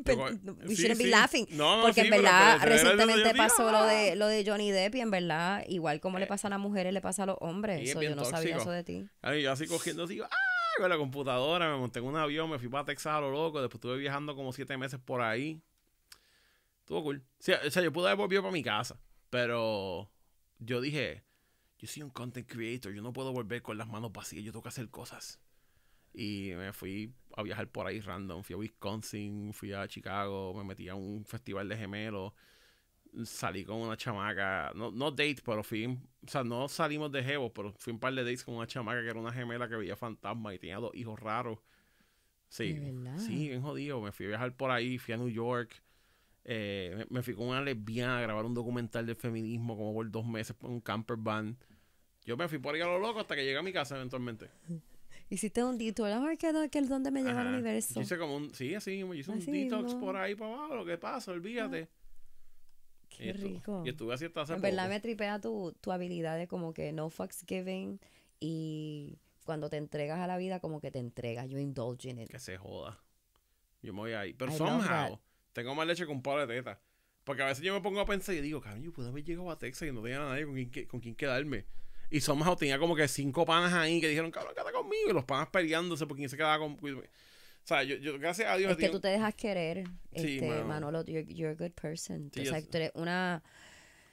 Pero, yo we sí, shouldn't sí. be laughing. No, no, porque sí, en verdad, pero, pero, recientemente pero pasó lo de, lo de Johnny Depp y en verdad, igual como eh, le pasa a las mujeres, le pasa a los hombres. So, yo no tóxico. Sabía eso de ti. Ay, yo así cogiendo así, ¡ah! Con la computadora, me monté en un avión, me fui para Texas a lo loco, después estuve viajando como siete meses por ahí. Estuvo cool. O sea, o sea, yo pude haber volvido para mi casa, pero yo dije, yo soy un content creator, yo no puedo volver con las manos vacías, yo tengo que hacer cosas. Y me fui a viajar por ahí random, fui a Wisconsin, fui a Chicago, me metí a un festival de gemelos, salí con una chamaca, no, no date, pero fui, o sea, no salimos de jevos, pero fui un par de dates con una chamaca que era una gemela que veía fantasma y tenía dos hijos raros. Sí, sí, bien jodido, me fui a viajar por ahí, fui a New York. Eh, me, me fui con una lesbiana a grabar un documental de feminismo como por dos meses por un camper van. Yo me fui por ahí a lo loco hasta que llegué a mi casa eventualmente. Hiciste un detour, a ver qué es donde me lleva el universo. Yo hice como un, sí, así, yo hice así un detox no. por ahí para abajo, lo que pasa, olvídate. Ah, qué y rico. Estuve, y estuve así hasta hace en poco. Verdad me tripea tu, tu habilidad de como que no fucks giving y cuando te entregas a la vida como que te entregas, you indulge in it. Que se joda. Yo me voy ahí. Pero I somehow... Tengo más leche que un palo de teta. Porque a veces yo me pongo a pensar y digo, cabrón, yo pude haber llegado a Texas y no tenía a nadie con quien, con quien quedarme. Y somehow tenía como que cinco panas ahí que dijeron, cabrón, quédate conmigo. Y los panas peleándose por quien se quedaba conmigo. O sea, yo, yo gracias a Dios... Es que tengo... tú te dejas querer, sí, este, mano. Manolo. You're, you're a good person. Sí, o sea, tú eres una...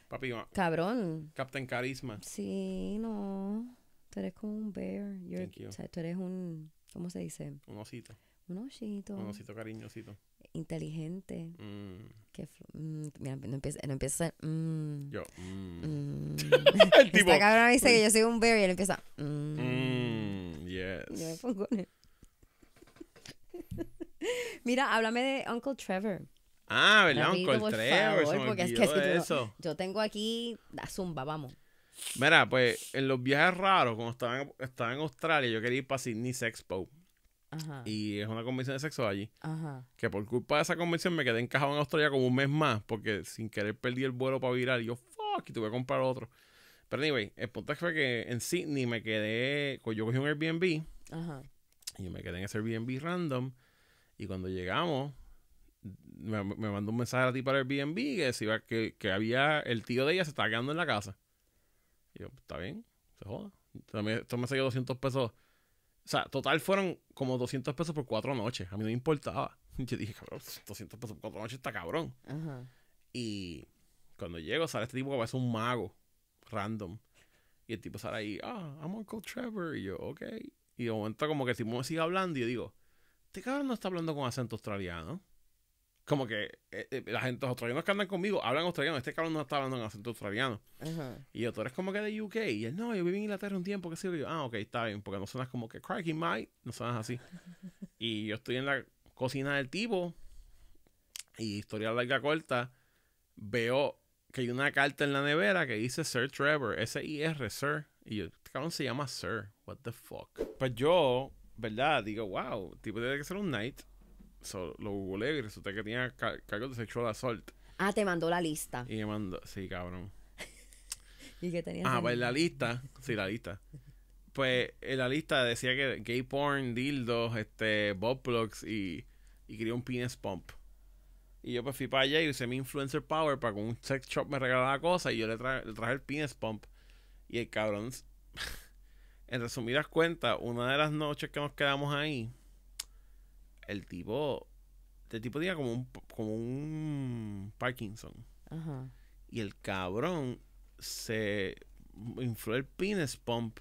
Papi, cabrón. Captain Carisma. Sí, no. Tú eres como un bear. You're... Thank you. O sea, tú eres un... ¿Cómo se dice? Un osito. Un osito. Un osito cariñosito. Inteligente. Mm. Que mm, mira, no empieza, no empieza a ser. Mm, yo. Mm. Mm. El tipo. Esta cabrona me dice que yo soy un bear y él empieza. Mm. Mm, yes. Yo me pongo en él. Mira, háblame de Uncle Trevor. Ah, ¿verdad? Rápido, Uncle Trevor. Favor, porque es que si eso. Tú no, yo tengo aquí la zumba, vamos. Mira, pues en los viajes raros, cuando estaba en, estaba en Australia, yo quería ir para Sydney Sex Expo. Ajá. Y es una convención de sexo allí. Ajá. Que por culpa de esa convención me quedé encajado en Australia como un mes más. Porque sin querer perdí el vuelo para virar. Y yo, fuck, y tuve que comprar otro. Pero anyway, el punto fue que en Sydney me quedé. Yo cogí un Airbnb. Ajá. Y me quedé en ese Airbnb random. Y cuando llegamos, me, me mandó un mensaje a la tipa del Airbnb que decía que, que había. El tío de ella se estaba quedando en la casa. Y yo, está bien, se joda. Entonces, esto me salió doscientos pesos. O sea, total fueron como doscientos pesos por cuatro noches. A mí no me importaba. Yo dije, cabrón, doscientos pesos por cuatro noches está cabrón. Ajá. Y Cuando llego, sale este tipo que parece un mago random. Y el tipo sale ahí, ah, oh, I'm Uncle Trevor. Y yo, ok. Y de momento como que el tipo me sigue hablando y yo digo, este cabrón no está hablando con acento australiano. Como que eh, eh, la gente, los australianos que andan conmigo hablan australiano. Este cabrón no está hablando en acento australiano. Uh-huh. Y yo, tú eres como que de U K. Y él, no, yo viví en Inglaterra un tiempo, qué sé yo. Ah, ok, está bien, porque no suenas como que crikey mate, no suenas así. Y yo estoy en la cocina del tipo y historia larga corta, veo que hay una carta en la nevera que dice Sir Trevor, S I R, Sir. Y yo, este cabrón se llama Sir, what the fuck. Pues yo, ¿verdad? Digo, wow, tipo tiene que ser un knight. So, lo googleé y resulta que tenía car cargos de sexual assault. Ah, te mandó la lista. Y me mandó, sí, cabrón. ¿Y qué tenías? Ah, pues la lista, sí, la lista. Pues en la lista decía que gay porn, dildos, este, bob plugs y, y quería un penis pump. Y yo pues fui para allá y usé mi influencer power para que un sex shop me regalara cosas y yo le, tra le traje el penis pump. Y el cabrón, en resumidas cuentas, una de las noches que nos quedamos ahí, el tipo, el tipo tenía como un, como un Parkinson. Ajá. Y el cabrón se infló el penis pump.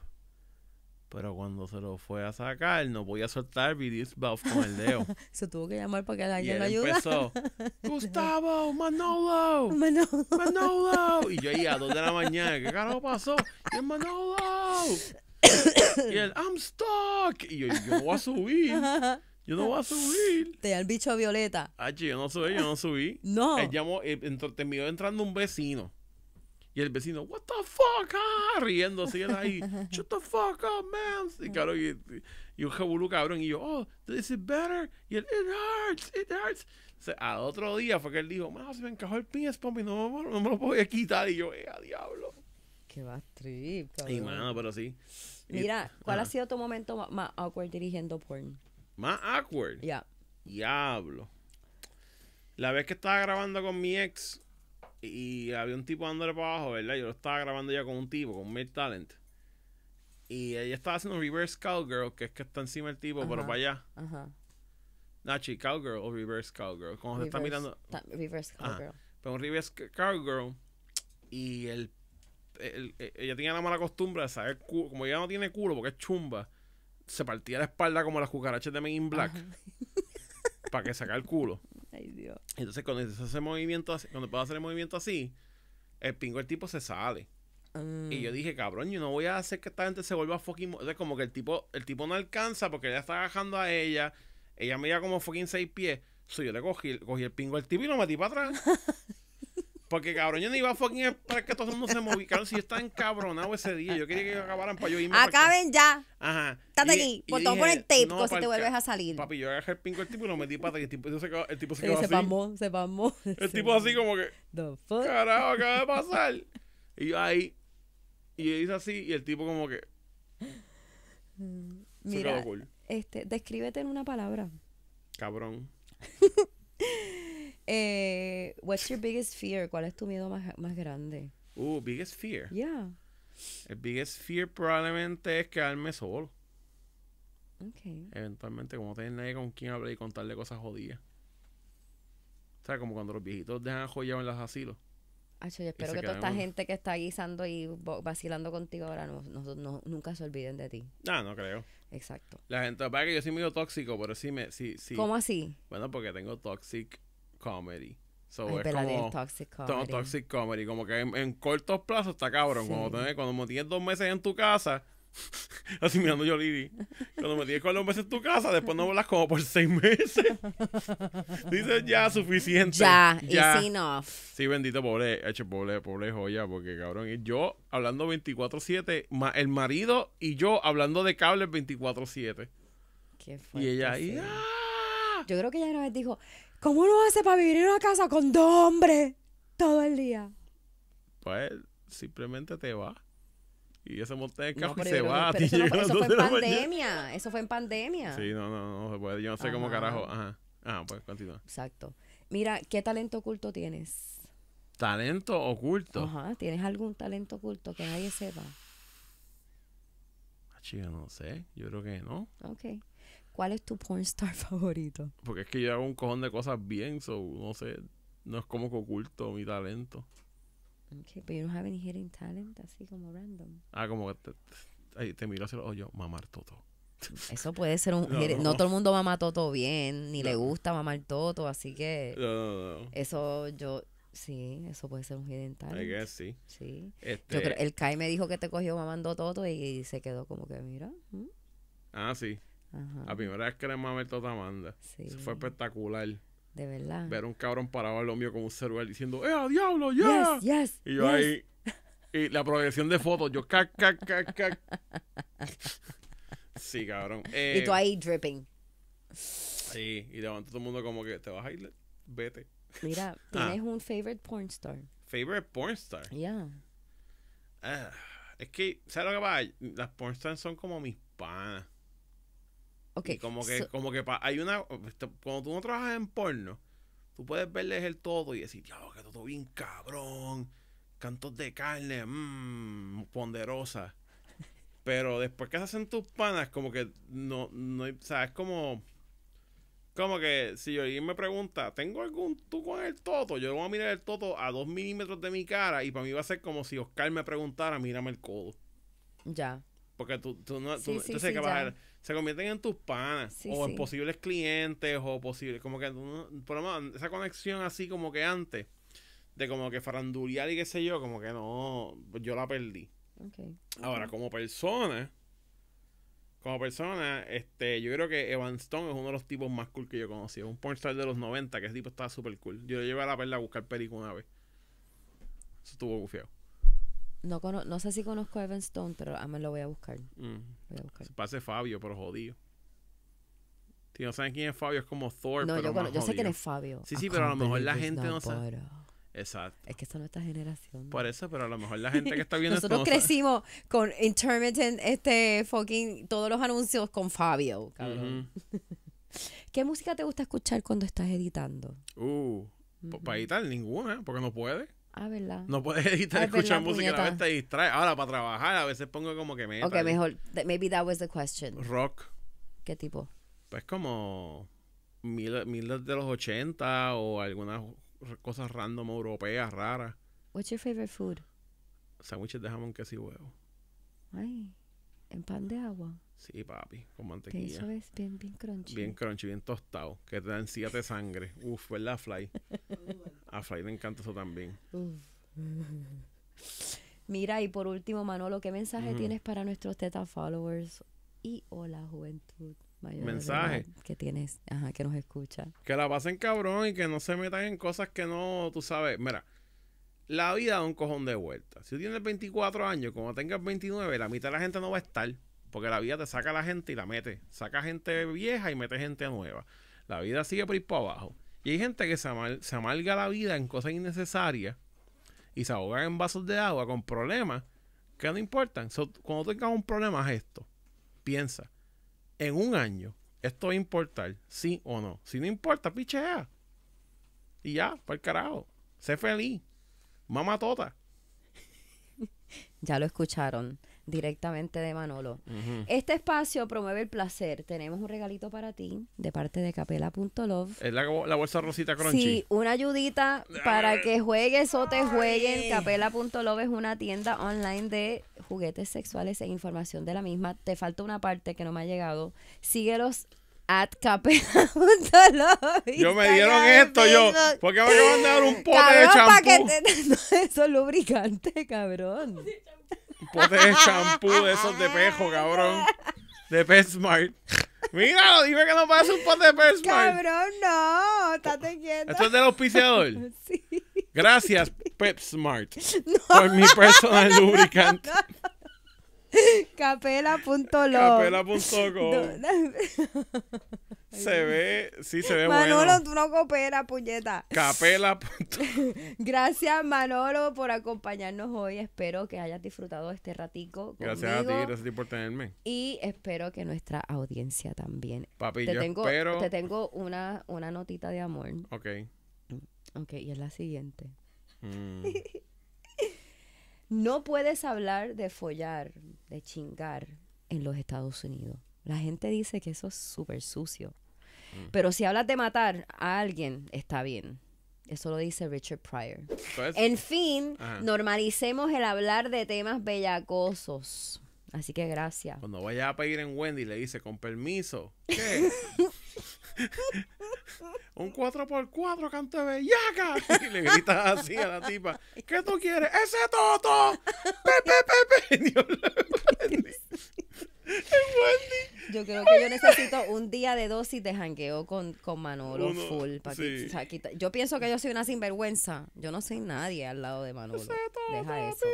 Pero cuando se lo fue a sacar, no podía soltar videos buff con el dedo. Se tuvo que llamar para que alguien lo ayude. Empezó, Gustavo, Manolo, Manolo, Manolo. Y yo ahí a dos de la mañana, ¿qué carajo pasó? Y el Manolo. Y el I'm stuck. Y yo, yo no voy a subir. Yo no voy a subir. Te da el bicho violeta. Ah, yo no subí, yo no subí. No. Él llamó, él entró, terminó entrando un vecino. Y el vecino, what the fuck, ah, riendo así, él ahí, shut the fuck up, man. Y cabrón, y, y un jebulú, cabrón, y yo, oh, this is better. Y él, it hurts, it hurts. O sea, al otro día fue que él dijo, man, se me encajó el penis pump y no, no, no me lo podía quitar. Y yo, eh, a diablo. Qué bad trip, cabrón. Y mano, pero sí. Mira, ¿cuál ah. ha sido tu momento más awkward dirigiendo porn? ¿Más awkward? Ya. Yeah. Diablo. La vez que estaba grabando con mi ex... Y había un tipo dándole para abajo, ¿verdad? Yo lo estaba grabando ya con un tipo, con Mid Talent. Y ella estaba haciendo un reverse cowgirl, que es que está encima el tipo, ajá, pero para allá. Ajá. Nachi, cowgirl o reverse cowgirl. Como se está mirando. Reverse cowgirl. Ajá. Pero un reverse cowgirl. Y el, el, el, ella tenía la mala costumbre de saber, como ella no tiene culo porque es chumba, se partía la espalda como las cucarachas de Men in Black. Para que sacara el culo. Ay, Dios. Entonces cuando hace movimiento así, cuando puedo hacer el movimiento así, el pingo el tipo se sale. Mm. Y yo dije, cabrón, yo no voy a hacer que esta gente se vuelva fucking... O sea, como que el tipo, el tipo no alcanza porque ella está agajando a ella. Ella me iba como fucking seis pies. So, yo le cogí, cogí el pingo al tipo y lo metí para atrás. Porque, cabrón, yo no iba a fucking para que todo el mundo se moviera. Si yo estaba encabronado ese día, yo quería que acabaran para yo irme. Acaben ya. Ajá. Estate aquí. Por todo por el tape, no, si te vuelves a salir. Papi, yo agarré el pingo al tipo y lo metí para atrás. El tipo se quedó, el tipo se quedó sí, así. Se pamó, se pamó. El tipo así como que, carajo, acaba de pasar. Y yo ahí, y él hizo así, y el tipo como que... Mira, se quedó cool. Este, descríbete en una palabra. Cabrón. Eh, what's your biggest fear? ¿Cuál es tu miedo más, más grande? Uh, biggest fear. Yeah. El biggest fear probablemente es quedarme solo. Okay. Eventualmente, como no tener nadie con quien hablar y contarle cosas jodidas. O sea, como cuando los viejitos dejan joyado en los asilos. Ay, yo espero que toda esta gente que está guisando y vacilando contigo ahora no, no, no, nunca se olviden de ti. Ah, no creo. Exacto. La gente, para que yo soy medio tóxico, pero sí me... Sí, sí. ¿Cómo así? Bueno, porque tengo toxic... comedy. So, ay, es como toxic comedy. Toxic comedy. Como que en, en cortos plazos está cabrón. Sí. Cuando, tenés, cuando me tienes dos meses en tu casa, así mirando yo Lili, cuando me tienes con dos meses en tu casa, después no hablas como por seis meses. Dices ya, suficiente. Ya, ya. It's enough. Sí, bendito, pobre, eche, pobre, pobre joya, porque cabrón, y yo hablando veinticuatro siete, ma, el marido y yo hablando de cables veinticuatro siete. Qué fuerte. Y ella ahí, ¡ah! Yo creo que ella una vez dijo... ¿Cómo uno hace para vivir en una casa con dos hombres todo el día? Pues simplemente te va. Y ese monte de carro no, se va. Que, pero eso, no, eso fue en pandemia. Eso fue en pandemia. Sí, no, no, no. Pues, yo no sé ajá. cómo carajo. Ajá. Ajá, pues continúa. Exacto. Mira, ¿qué talento oculto tienes? ¿Talento oculto? Ajá. ¿Tienes algún talento oculto que nadie sepa? Ah, chica, no sé. Yo creo que no. Ok. ¿Cuál es tu pornstar favorito? Porque es que yo hago un cojón de cosas bien, so, no sé, no es como que oculto mi talento. Okay, but you don't have any hidden talent, así como random. Ah, como que te, te miro hacia el hoyo, mamar toto. Eso puede ser un... No, no, no todo el mundo mama toto bien, ni no. le gusta mamar toto, así que... No, no, no. Eso yo... Sí, eso puede ser un hidden talent. I guess, sí. Sí. Este... Yo creo, el Kai me dijo que te cogió mamando toto y, y se quedó como que, mira... ¿Mm? Ah, sí. Ajá. La primera vez que le mamé toto a Amanda. Sí. Eso fue espectacular. De verdad. Ver un cabrón parado al lado mío con un celular diciendo, ¡eh, a diablo, ya! Yeah! Yes, yes, y yo yes. ahí... Y la progresión de fotos, yo... Cac, cac, cac, cac. Sí, cabrón. Eh, y tú ahí dripping. Sí, y levanta todo el mundo como que te vas a ir, vete. Mira, tienes ah. un favorite porn star. Favorite porn star. Yeah. Ah, es que, ¿sabes lo que pasa? Las porn stars son como mis panas. Okay. Y como que, so, como que pa, hay una, cuando tú no trabajas en porno, tú puedes verles el todo y decir, diablo, que todo bien cabrón, cantos de carne, mmm, ponderosa. Pero después que se hacen tus panas, como que no, no, o sea, es como, como que si alguien me pregunta, ¿tengo algún tú con el toto? Yo voy a mirar el toto a dos milímetros de mi cara y para mí va a ser como si Oscar me preguntara, mírame el codo. Ya. Porque tú, tú no, tú, sí, entonces sí, sí, que vas a, se convierten en tus panas, sí, o sí. en posibles clientes, o posibles, como que, no, por lo menos, esa conexión así como que antes, de como que farandulear y qué sé yo, como que no, yo la perdí. Okay. Ahora, como persona, como persona, este, yo creo que Evan Stone es uno de los tipos más cool que yo conocí. Es un pornstar de los noventa, que ese tipo estaba súper cool. Yo lo llevé a la perla a buscar película una vez. Eso estuvo gufiado. No, no sé si conozco a Evan Stone, pero a mí lo voy a buscar. Mm. Voy a buscar. Se parece Fabio, pero jodido. Si no saben quién es Fabio, es como Thor, no, pero yo, más bueno, yo sé quién es Fabio. Sí, sí, pero a lo mejor la gente no sabe. Exacto. Es que esta es nuestra generación. Por eso, pero a lo mejor la gente que está viendo nosotros esto no crecimos sabe. Con intermittent, este fucking, todos los anuncios con Fabio, cabrón. Uh-huh. ¿Qué música te gusta escuchar cuando estás editando? Uh, uh-huh. Para editar ninguna, porque no puedes. Ah, ¿verdad? No puedes editar, ah, escuchar verdad, música, a veces te distrae. Ahora, para trabajar, a veces pongo como que metal. Ok, mejor, maybe that was the question. Rock. ¿Qué tipo? Pues como mil, mil de los ochenta o algunas cosas random europeas raras. What's your favorite food? Sándwiches de jamón, queso y huevo. Ay, en pan de agua. Sí, papi, con mantequilla. Eso es bien, bien crunchy. Bien crunchy, bien tostado, que te dan encías de sangre. Uf, ¿verdad, Fly? A Fly le encanta eso también. Uf. Mira, y por último, Manolo, ¿qué mensaje mm. tienes para nuestros Teta Followers y o la juventud mayor mensaje que tienes, ajá, que nos escucha? Que la pasen cabrón y que no se metan en cosas que no, tú sabes. Mira, la vida da un cojón de vuelta. Si tú tienes veinticuatro años, cuando tengas veintinueve, la mitad de la gente no va a estar, porque la vida te saca a la gente y la mete. Saca gente vieja y mete gente nueva. La vida sigue por ir para abajo. Y hay gente que se, amal se amarga la vida en cosas innecesarias y se ahogan en vasos de agua con problemas que no importan. So, cuando tengas un problema es esto. Piensa, en un año, ¿esto va a importar? ¿Sí o no? Si no importa, pichea. Y ya, para el carajo. Sé feliz. Mamá tota. Ya lo escucharon directamente de Manolo. Uh-huh. Este espacio promueve el placer. Tenemos un regalito para ti de parte de Capela punto Love. Es la, la bolsa rosita crunchy. Sí, una ayudita para que juegues o te jueguen. Capela punto Love es una tienda online de juguetes sexuales e información de la misma. Te falta una parte que no me ha llegado. Síguelos at Capela punto Love. Yo me dieron esto, yo. Porque me acaban de dar un pote cabrón, de champú. No, eso es lubricante, cabrón. Un pote de champú de esos de pejo, cabrón. De Petsmart. Míralo, dime que no parece un pote de Petsmart. Cabrón, no. Estate quieto. Esto es del auspiciador. Sí. Gracias, Petsmart. No. Por mi personal lubricante. Capela punto Love. Capela punto com. Se ve, sí, se ve Manolo, bueno. Manolo, tú no cooperas, puñeta. Capela. Gracias, Manolo, por acompañarnos hoy. Espero que hayas disfrutado este ratico conmigo. Gracias a ti, gracias a ti por tenerme. Y espero que nuestra audiencia también. Papi, te yo tengo, espero... Te tengo una, una notita de amor. Ok. Ok, y es la siguiente. Mm. No puedes hablar de follar, de chingar en los Estados Unidos. La gente dice que eso es súper sucio. Mm. Pero si hablas de matar a alguien, está bien. Eso lo dice Richard Pryor. Pues, en fin, ajá. normalicemos el hablar de temas bellacosos. Así que gracias. Cuando vaya a pedir en Wendy, le dice, con permiso, ¿qué? Un cuatro por cuatro, canto de bellaca. Y le grita así a la tipa, ¿qué tú quieres? ¡Ese toto! ¡Pe, pe, pe, pe! Dios le bendiga. Wendy. Yo creo que yo necesito un día de dosis de jangueo con, con Manolo Uno, full. Para sí. que, quita. Yo pienso que yo soy una sinvergüenza. Yo no soy nadie al lado de Manolo. Deja eso.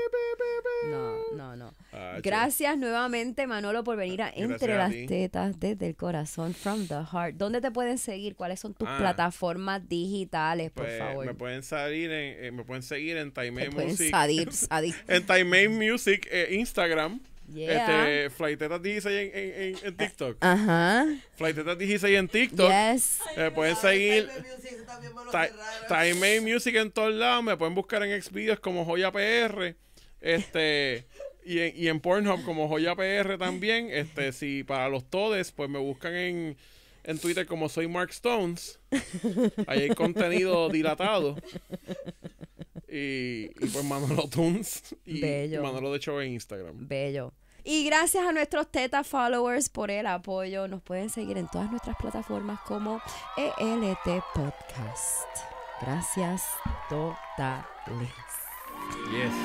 No, no, no. Ah, gracias che. nuevamente, Manolo, por venir a Gracias Entre a las ti. Tetas desde el corazón, from the heart. ¿Dónde te pueden seguir? ¿Cuáles son tus ah, plataformas digitales, por pues, favor? Me pueden salir en, eh, me pueden seguir en Time Music. Salir, salir. En Time Music, eh, Instagram. Yeah. Este, Flaiteta dieciséis en, en, en TikTok. Ajá. Flaiteta dieciséis en TikTok. Yes. Eh, pueden seguir Time Music en todos lados. Me pueden buscar en Xvideos como Joya P R. Este. Y en, y en Pornhub como Joya P R también. Este, si para los todes, pues me buscan en, en Twitter como Soy Mark Stones. Ahí hay contenido dilatado. Y, y pues Manolo Tunes y Bello. Manolo de Chau en Instagram. Bello. Y gracias a nuestros Teta Followers por el apoyo. Nos pueden seguir en todas nuestras plataformas como E L T Podcast. Gracias totales. Yes.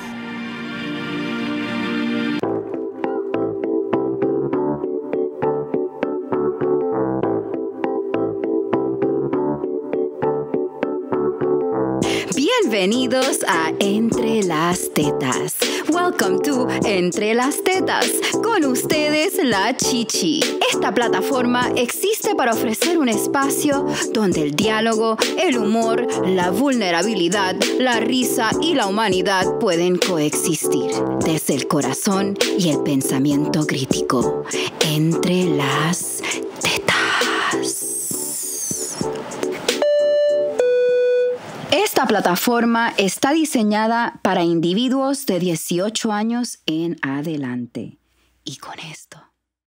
Bienvenidos a Entre las Tetas. Welcome to Entre las Tetas. Con ustedes, la Chichi. Esta plataforma existe para ofrecer un espacio donde el diálogo, el humor, la vulnerabilidad, la risa y la humanidad pueden coexistir desde el corazón y el pensamiento crítico. Entre las Tetas. Esta plataforma está diseñada para individuos de dieciocho años en adelante. Y con esto